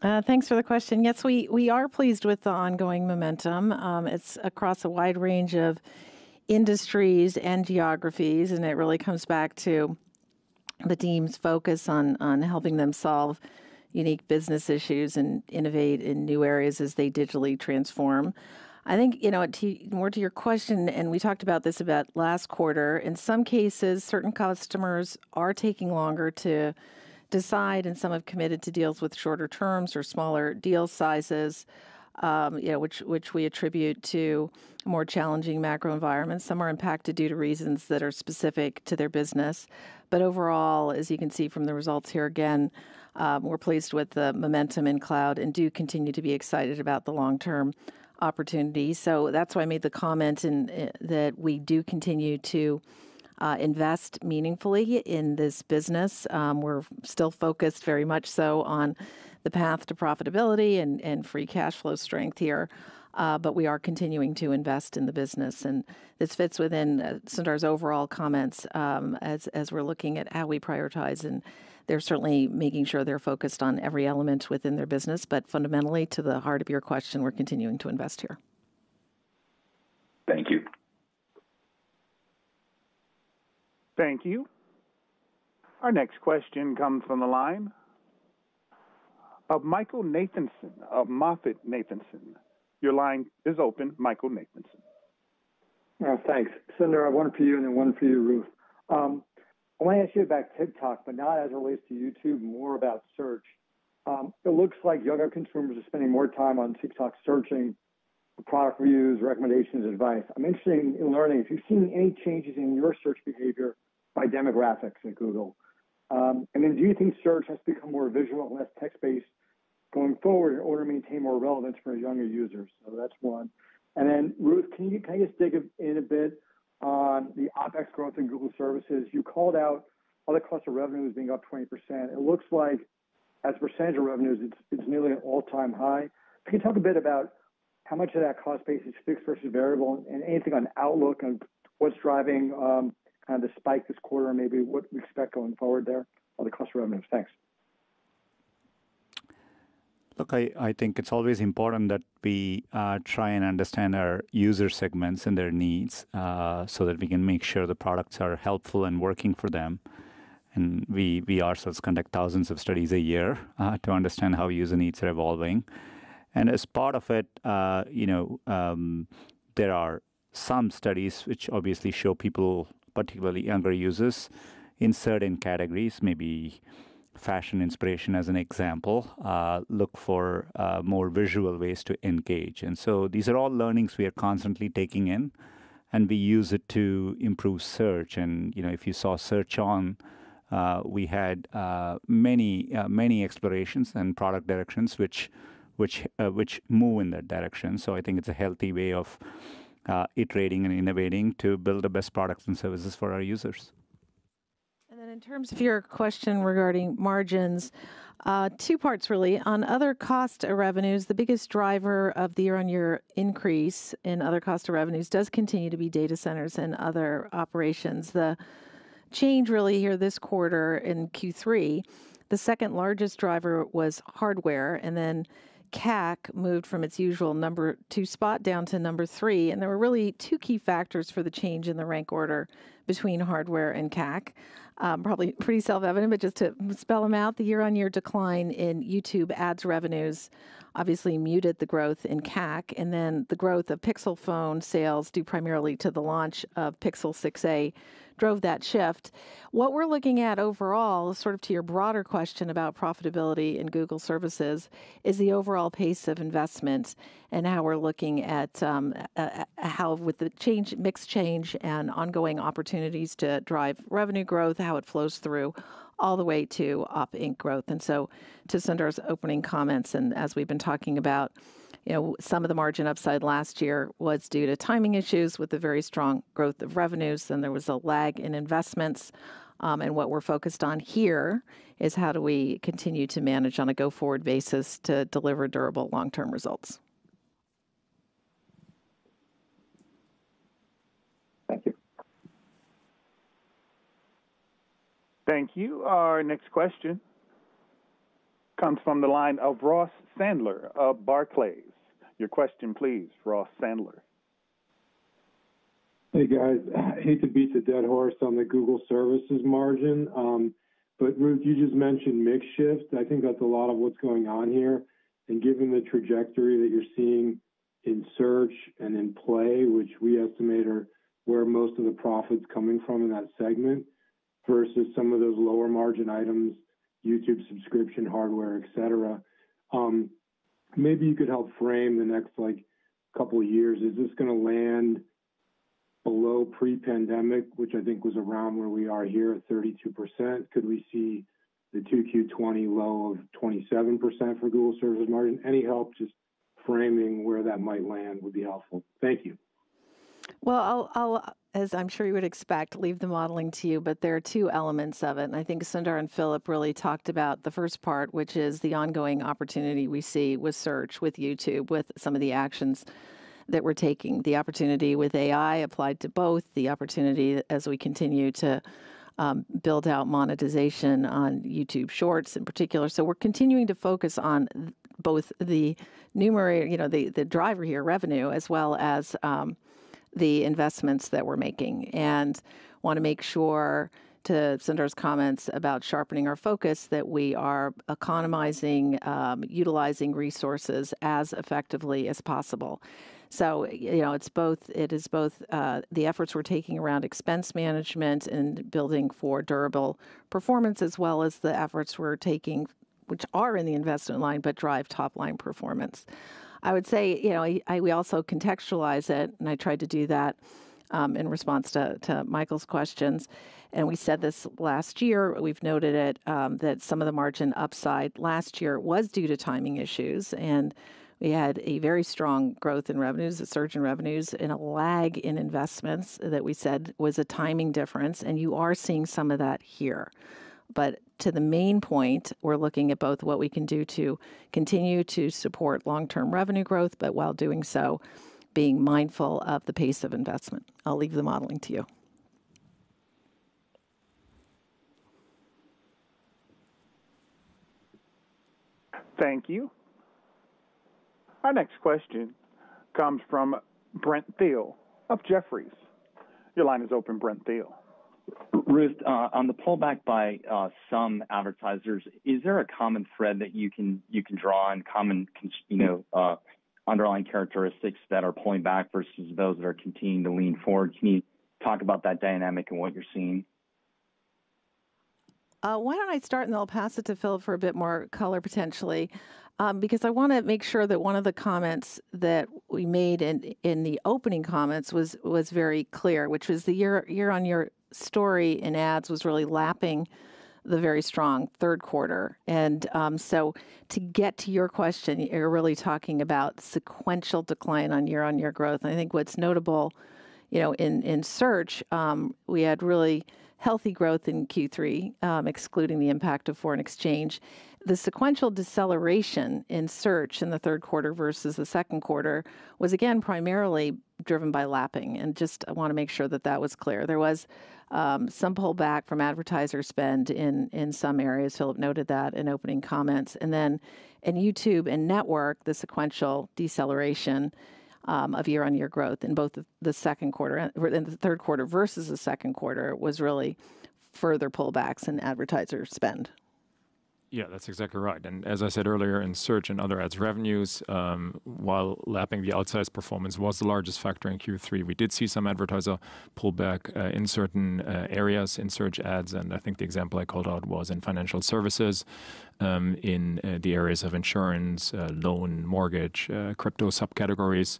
Uh, thanks for the question. Yes, we, we are pleased with the ongoing momentum. Um, it's across a wide range of industries and geographies, and it really comes back to the team's focus on, on helping them solve unique business issues and innovate in new areas as they digitally transform. I think, you know, to, more to your question, and we talked about this about last quarter, in some cases, certain customers are taking longer to decide, and some have committed to deals with shorter terms or smaller deal sizes, um, you know, which, which we attribute to more challenging macro environments. Some are impacted due to reasons that are specific to their business. But overall, as you can see from the results here again, um, we're pleased with the momentum in cloud and do continue to be excited about the long-term opportunity. So that's why I made the comment in, uh, that we do continue to uh, invest meaningfully in this business. Um, we're still focused very much so on the path to profitability and, and free cash flow strength here, uh, but we are continuing to invest in the business. And this fits within uh, Sundar's overall comments um, as, as we're looking at how we prioritize, and they're certainly making sure they're focused on every element within their business, but fundamentally, to the heart of your question, we're continuing to invest here. Thank you. Thank you. Our next question comes from the line of Michael Nathanson, of Moffitt Nathanson. Your line is open, Michael Nathanson. Uh, thanks. Sundar, I have one for you and then one for you, Ruth. Um, I want to ask you about TikTok, but not as it relates to YouTube, more about search. Um, it looks like younger consumers are spending more time on TikTok searching for product reviews, recommendations, advice. I'm interested in learning if you've seen any changes in your search behavior by demographics at Google. Um, and then do you think search has to become more visual and less text-based going forward in order to maintain more relevance for younger users? So that's one. And then, Ruth, can you kind of just dig in a bit on the OpEx growth in Google services? You called out other cost of revenues being up twenty percent. It looks like, as a percentage of revenues, it's, it's nearly an all-time high. Can you talk a bit about how much of that cost base is fixed versus variable, and anything on outlook and what's driving um, kind of the spike this quarter, and maybe what we expect going forward there on the cost of revenues? Thanks. Look, I, I think it's always important that we uh, try and understand our user segments and their needs uh, so that we can make sure the products are helpful and working for them. And we, we ourselves conduct thousands of studies a year uh, to understand how user needs are evolving. And as part of it, uh, you know, um, there are some studies which obviously show people, particularly younger users, in certain categories, maybe fashion inspiration as an example, uh, look for uh, more visual ways to engage. And so these are all learnings we are constantly taking in, and we use it to improve search. And, you know, if you saw Search On, uh, we had uh, many, uh, many explorations and product directions which which uh, which move in that direction. So I think it's a healthy way of uh, iterating and innovating to build the best products and services for our users. And then in terms of your question regarding margins, uh, two parts really. On other cost of revenues, the biggest driver of the year-on-year increase in other cost of revenues does continue to be data centers and other operations. The change really here this quarter in Q three, the second largest driver was hardware, and then C A C moved from its usual number two spot down to number three, and there were really two key factors for the change in the rank order between hardware and C A C. Um, probably pretty self-evident, but just to spell them out, the year-on-year decline in YouTube ads revenues obviously muted the growth in C A C, and then the growth of Pixel phone sales due primarily to the launch of Pixel six A drove that shift. What we're looking at overall, sort of to your broader question about profitability in Google services, is the overall pace of investment and how we're looking at um, uh, how with the change, mix change and ongoing opportunities to drive revenue growth, how it flows through all the way to Op Inc growth. And so to Sundar's opening comments, and as we've been talking about, you know, some of the margin upside last year was due to timing issues with the very strong growth of revenues. Then there was a lag in investments. Um, and what we're focused on here is how do we continue to manage on a go-forward basis to deliver durable long-term results. Thank you. Thank you. Our next question comes from the line of Ross Sandler of Barclays. Your question, please, Ross Sandler. Hey, guys. I hate to beat the dead horse on the Google services margin, um, but Ruth, you just mentioned mix shift. I think that's a lot of what's going on here. And given the trajectory that you're seeing in search and in play, which we estimate are where most of the profit's coming from in that segment, versus some of those lower margin items, YouTube subscription, hardware, et cetera. Um, maybe you could help frame the next like couple of years. Is this going to land below pre-pandemic, which I think was around where we are here at thirty-two percent? Could we see the two Q twenty low of twenty-seven percent for Google services margin? Any help just framing where that might land would be helpful. Thank you. Well, I'll, I'll, as I'm sure you would expect, leave the modeling to you, but there are two elements of it. And I think Sundar and Philip really talked about the first part, which is the ongoing opportunity we see with search, with YouTube, with some of the actions that we're taking. The opportunity with A I applied to both, the opportunity as we continue to um, build out monetization on YouTube Shorts in particular. So we're continuing to focus on both the numerator, you know, the, the driver here, revenue, as well as um, the investments that we're making, and want to make sure, to Sundar's comments about sharpening our focus, that we are economizing, um, utilizing resources as effectively as possible. So, you know, it's both, it is both uh, the efforts we're taking around expense management and building for durable performance, as well as the efforts we're taking, which are in the investment line, but drive top line performance. I would say, you know, I, I, we also contextualize it, and I tried to do that um, in response to, to Michael's questions. And we said this last year, we've noted it, um, that some of the margin upside last year was due to timing issues. And we had a very strong growth in revenues, a surge in revenues, and a lag in investments that we said was a timing difference. And you are seeing some of that here. But to the main point, we're looking at both what we can do to continue to support long-term revenue growth, but while doing so, being mindful of the pace of investment. I'll leave the modeling to you. Thank you. Our next question comes from Brent Thill of Jefferies. Your line is open, Brent Thill. Ruth, uh, on the pullback by uh, some advertisers, is there a common thread that you can you can draw on, common you know uh, underlying characteristics that are pulling back versus those that are continuing to lean forward? Can you talk about that dynamic and what you're seeing? Uh, why don't I start, and then I'll pass it to Phil for a bit more color potentially, um, because I want to make sure that one of the comments that we made in in the opening comments was was very clear, which was the year year on year. Story in ads was really lapping the very strong third quarter. And um, so to get to your question, you're really talking about sequential decline on year-on-year growth. And I think what's notable, you know, in, in search, um, we had really healthy growth in Q three, um, excluding the impact of foreign exchange. The sequential deceleration in search in the third quarter versus the second quarter was, again, primarily driven by lapping. And just I want to make sure that that was clear. There was um, some pullback from advertiser spend in, in some areas. Philip noted that in opening comments. And then in YouTube and network, the sequential deceleration Um, of year-on-year growth in both the, the second quarter and the third quarter versus the second quarter was really further pullbacks in advertiser spend. Yeah, that's exactly right. And as I said earlier, in search and other ads revenues, um, while lapping the outsized performance was the largest factor in Q three, we did see some advertiser pullback uh, in certain uh, areas in search ads. And I think the example I called out was in financial services. Um, in uh, the areas of insurance, uh, loan, mortgage, uh, crypto subcategories.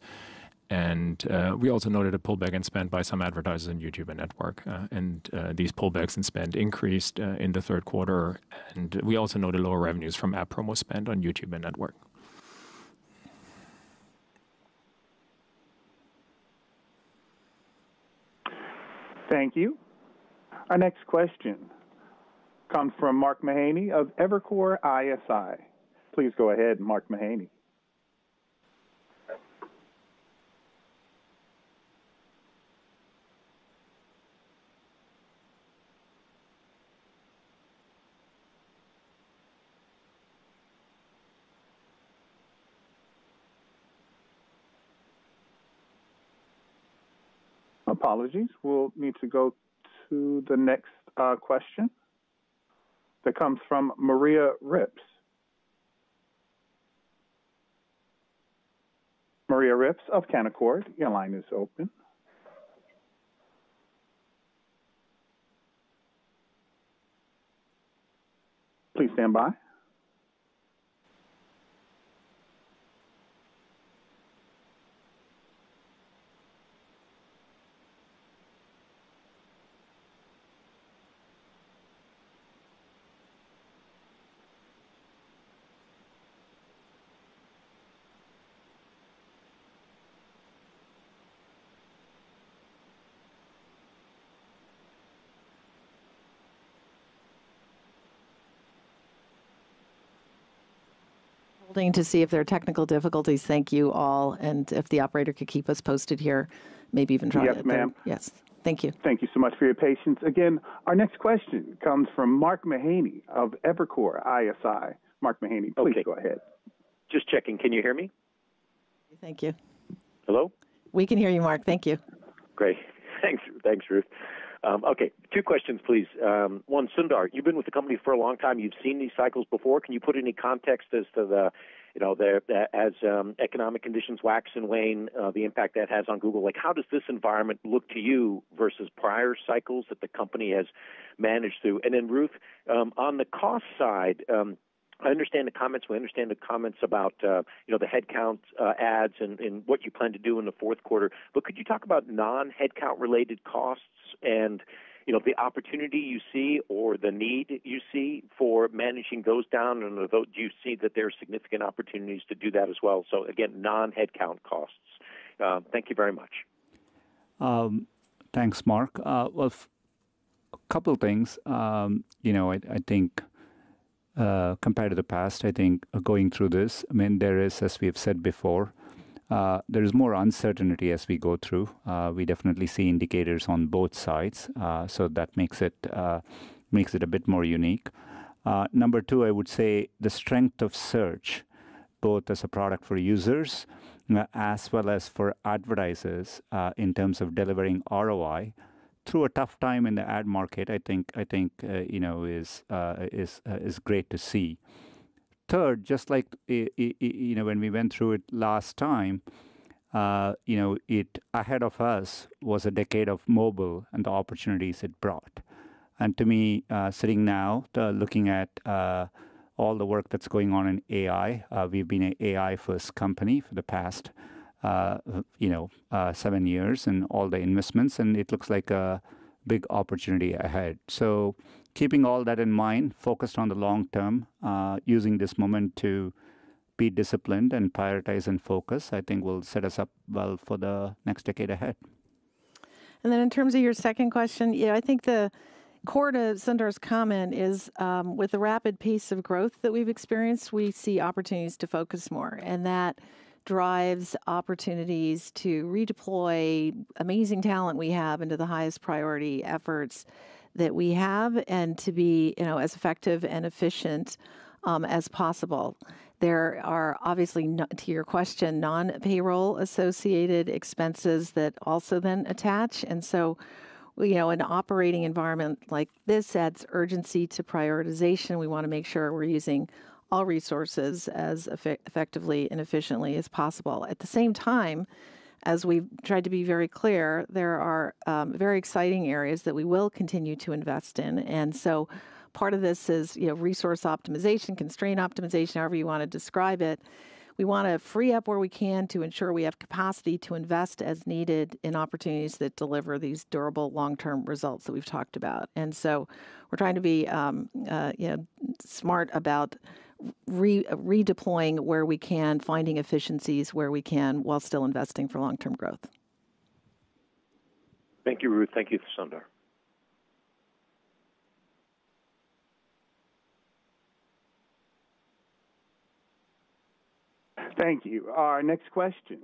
And uh, we also noted a pullback in spend by some advertisers in YouTube and network. Uh, and uh, these pullbacks in spend increased uh, in the third quarter. And we also noted lower revenues from app promo spend on YouTube and network. Thank you. Our next question comes from Mark Mahaney of Evercore I S I. Please go ahead, Mark Mahaney. Apologies, we'll need to go to the next uh, question. That comes from Maria Ripps. Maria Ripps of Canaccord, your line is open. Please stand by. To see if there are technical difficulties. Thank you all. And if the operator could keep us posted here, maybe even try yes, it. Yes, ma'am. Yes. Thank you. Thank you so much for your patience. Again, our next question comes from Mark Mahaney of Evercore I S I. Mark Mahaney, please okay. go ahead. Just checking. Can you hear me? Thank you. Hello? We can hear you, Mark. Thank you. Great. Thanks, Thanks, Ruth. Um, okay, two questions, please. Um, one, Sundar, you've been with the company for a long time. You've seen these cycles before. Can you put any context as to the, you know, the, the, as um, economic conditions wax and wane, uh, the impact that has on Google? Like, how does this environment look to you versus prior cycles that the company has managed through? And then, Ruth, um, on the cost side, um, I understand the comments. We understand the comments about uh, you know the headcount uh, ads and, and what you plan to do in the fourth quarter. But could you talk about non-headcount related costs and you know the opportunity you see or the need you see for managing those down? And do you see that there are significant opportunities to do that as well? So again, non-headcount costs. Uh, thank you very much. Um, thanks, Mark. Uh, well, f a couple things. Um, you know, I, I think. Uh, compared to the past, I think uh, going through this, I mean, there is, as we have said before, uh, there is more uncertainty as we go through. Uh, we definitely see indicators on both sides, uh, so that makes it uh, makes it a bit more unique. Uh, number two, I would say the strength of search, both as a product for users uh, as well as for advertisers uh, in terms of delivering R O I. Through a tough time in the ad market, I think I think uh, you know is uh, is uh, is great to see. Third, just like you know when we went through it last time, uh, you know it ahead of us was a decade of mobile and the opportunities it brought. And to me, uh, sitting now, uh, looking at uh, all the work that's going on in A I, uh, we've been an A I-first company for the past. Uh, you know, uh, seven years and all the investments, and it looks like a big opportunity ahead. So keeping all that in mind, focused on the long term, uh, using this moment to be disciplined and prioritize and focus, I think will set us up well for the next decade ahead. And then in terms of your second question, yeah, I think the core to Sundar's comment is um, with the rapid pace of growth that we've experienced, we see opportunities to focus more. And that drives opportunities to redeploy amazing talent we have into the highest priority efforts that we have and to be, you know, as effective and efficient um, as possible. There are obviously, to your question, non-payroll associated expenses that also then attach. And so, you know, an operating environment like this adds urgency to prioritization. We want to make sure we're using all resources as effect effectively and efficiently as possible. At the same time, as we've tried to be very clear, there are um, very exciting areas that we will continue to invest in. And so part of this is, you know, resource optimization, constraint optimization, however you want to describe it. We want to free up where we can to ensure we have capacity to invest as needed in opportunities that deliver these durable long-term results that we've talked about. And so we're trying to be um, uh, you know, smart about re redeploying where we can, finding efficiencies where we can, while still investing for long-term growth. Thank you, Ruth. Thank you, Sundar. Thank you. Our next question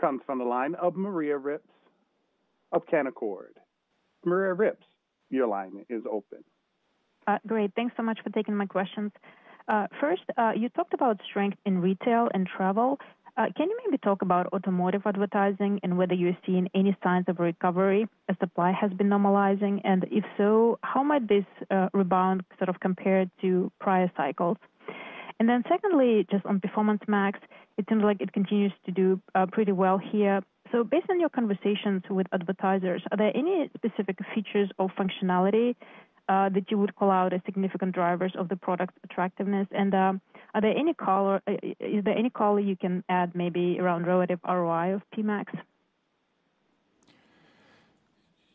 comes from the line of Maria Ripps of Canaccord. Maria Ripps, your line is open. Uh, great. Thanks so much for taking my questions. Uh, first, uh, you talked about strength in retail and travel. Uh, can you maybe talk about automotive advertising and whether you're seeing any signs of recovery as supply has been normalizing? And if so, how might this uh, rebound sort of compare to prior cycles? And then secondly, just on Performance Max, it seems like it continues to do uh, pretty well here. So based on your conversations with advertisers, are there any specific features or functionality uh, that you would call out as significant drivers of the product's attractiveness? And um, are there any color, is there any color you can add maybe around relative R O I of P MAX?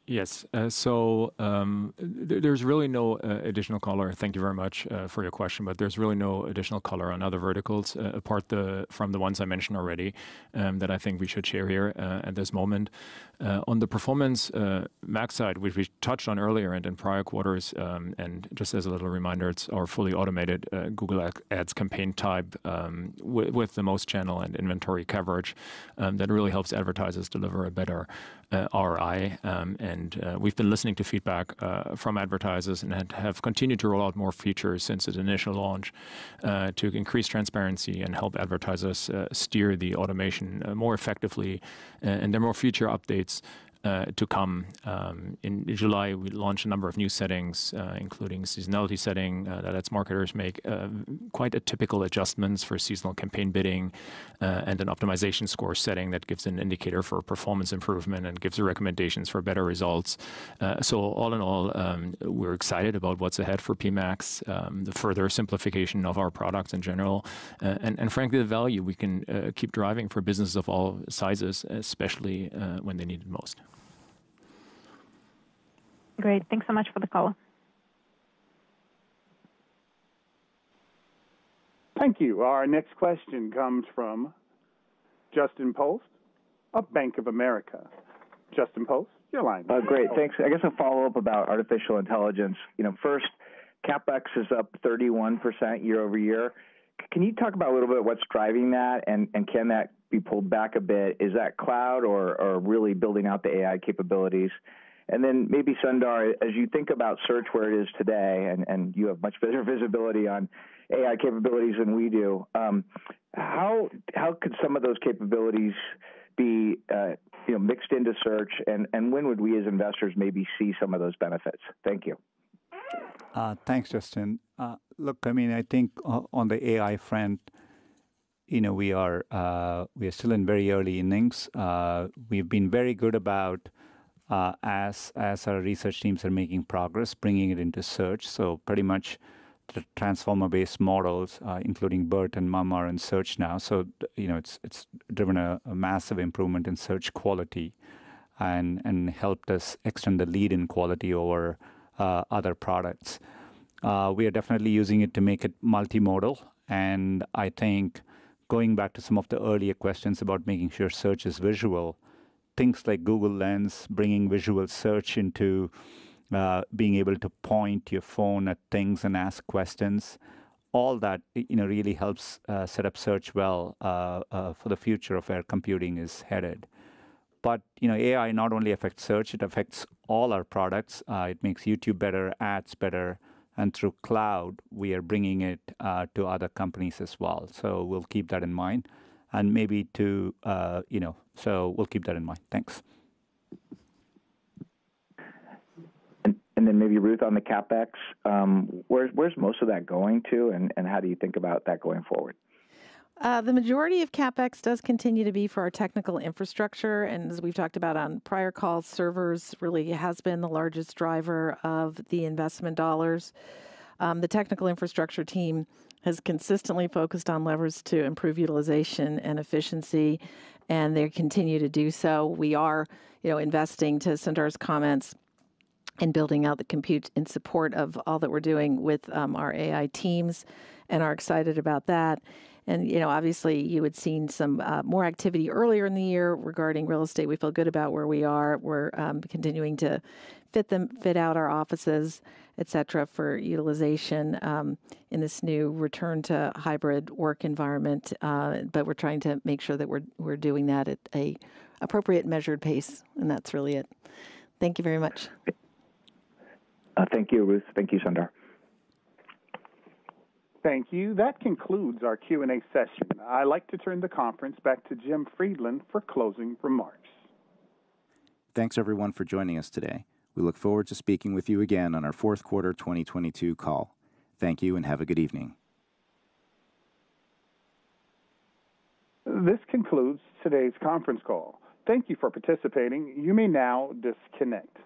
Yes. Uh, so um, th there's really no uh, additional color. Thank you very much uh, for your question, but there's really no additional color on other verticals uh, apart the, from the ones I mentioned already um, that I think we should share here uh, at this moment. Uh, on the Performance uh, Max side, which we touched on earlier and in prior quarters, um, and just as a little reminder, it's our fully automated uh, Google Ads campaign type um, with the most channel and inventory coverage um, that really helps advertisers deliver a better uh, R O I. Um, and And uh, we've been listening to feedback uh, from advertisers and have continued to roll out more features since its initial launch uh, to increase transparency and help advertisers uh, steer the automation uh, more effectively. Uh, and there are more feature updates uh, to come. Um, in July, we launched a number of new settings, uh, including seasonality setting uh, that lets marketers make uh, quite atypical adjustments for seasonal campaign bidding, uh, and an optimization score setting that gives an indicator for performance improvement and gives recommendations for better results. Uh, so all in all, um, we're excited about what's ahead for P MAX, um, the further simplification of our products in general, uh, and, and frankly, the value we can uh, keep driving for businesses of all sizes, especially uh, when they need it most. Great. Thanks so much for the call. Thank you. Our next question comes from Justin Post of Bank of America. Justin Post, your line. Uh, great. Thanks. I guess a follow-up about artificial intelligence. You know, first, CapEx is up thirty-one percent year over year. Can you talk about a little bit what's driving that, and, and can that be pulled back a bit? Is that cloud or, or really building out the A I capabilities? And then maybe, Sundar, as you think about search where it is today, and, and you have much better visibility on A I capabilities than we do, um, how how could some of those capabilities be uh, you know, mixed into search, and, and when would we as investors maybe see some of those benefits? Thank you. Uh, thanks, Justin. Uh, look, I mean, I think uh, on the A I front, you know, we are, uh, we are still in very early innings. Uh, we've been very good about Uh, as as our research teams are making progress, bringing it into search. So pretty much the transformer-based models, uh, including BERT and MUM, are in search now. So you know, it's it's driven a, a massive improvement in search quality. and, and helped us extend the lead in quality over uh, other products. Uh, we are definitely using it to make it multimodal. And I think going back to some of the earlier questions about making sure search is visual, things like Google Lens, bringing visual search into uh, being able to point your phone at things and ask questions, all that you know really helps uh, set up search well uh, uh, for the future of where computing is headed. But you know, A I not only affects search, it affects all our products. Uh, it makes YouTube better, ads better, and through cloud, we are bringing it uh, to other companies as well. So we'll keep that in mind. And maybe to, uh, you know, so we'll keep that in mind. Thanks. And, and then maybe, Ruth, on the CapEx, um, where's, where's most of that going to, and, and how do you think about that going forward? Uh, the majority of CapEx does continue to be for our technical infrastructure. And as we've talked about on prior calls, servers really has been the largest driver of the investment dollars. Um, the technical infrastructure team has consistently focused on levers to improve utilization and efficiency, and they continue to do so. We are, you know, investing, to Sundar's comments, in building out the compute in support of all that we're doing with um, our A I teams, and are excited about that. And, you know, obviously you had seen some uh, more activity earlier in the year regarding real estate. We feel good about where we are. We're um, continuing to fit them, fit out our offices, et cetera, for utilization um, in this new return to hybrid work environment. Uh, but we're trying to make sure that we're, we're doing that at a appropriate measured pace. And that's really it. Thank you very much. Uh, thank you, Ruth. Thank you, Sundar. Thank you. That concludes our Q and A session. I'd like to turn the conference back to Jim Friedland for closing remarks. Thanks, everyone, for joining us today. We look forward to speaking with you again on our fourth quarter twenty twenty-two call. Thank you and have a good evening. This concludes today's conference call. Thank you for participating. You may now disconnect.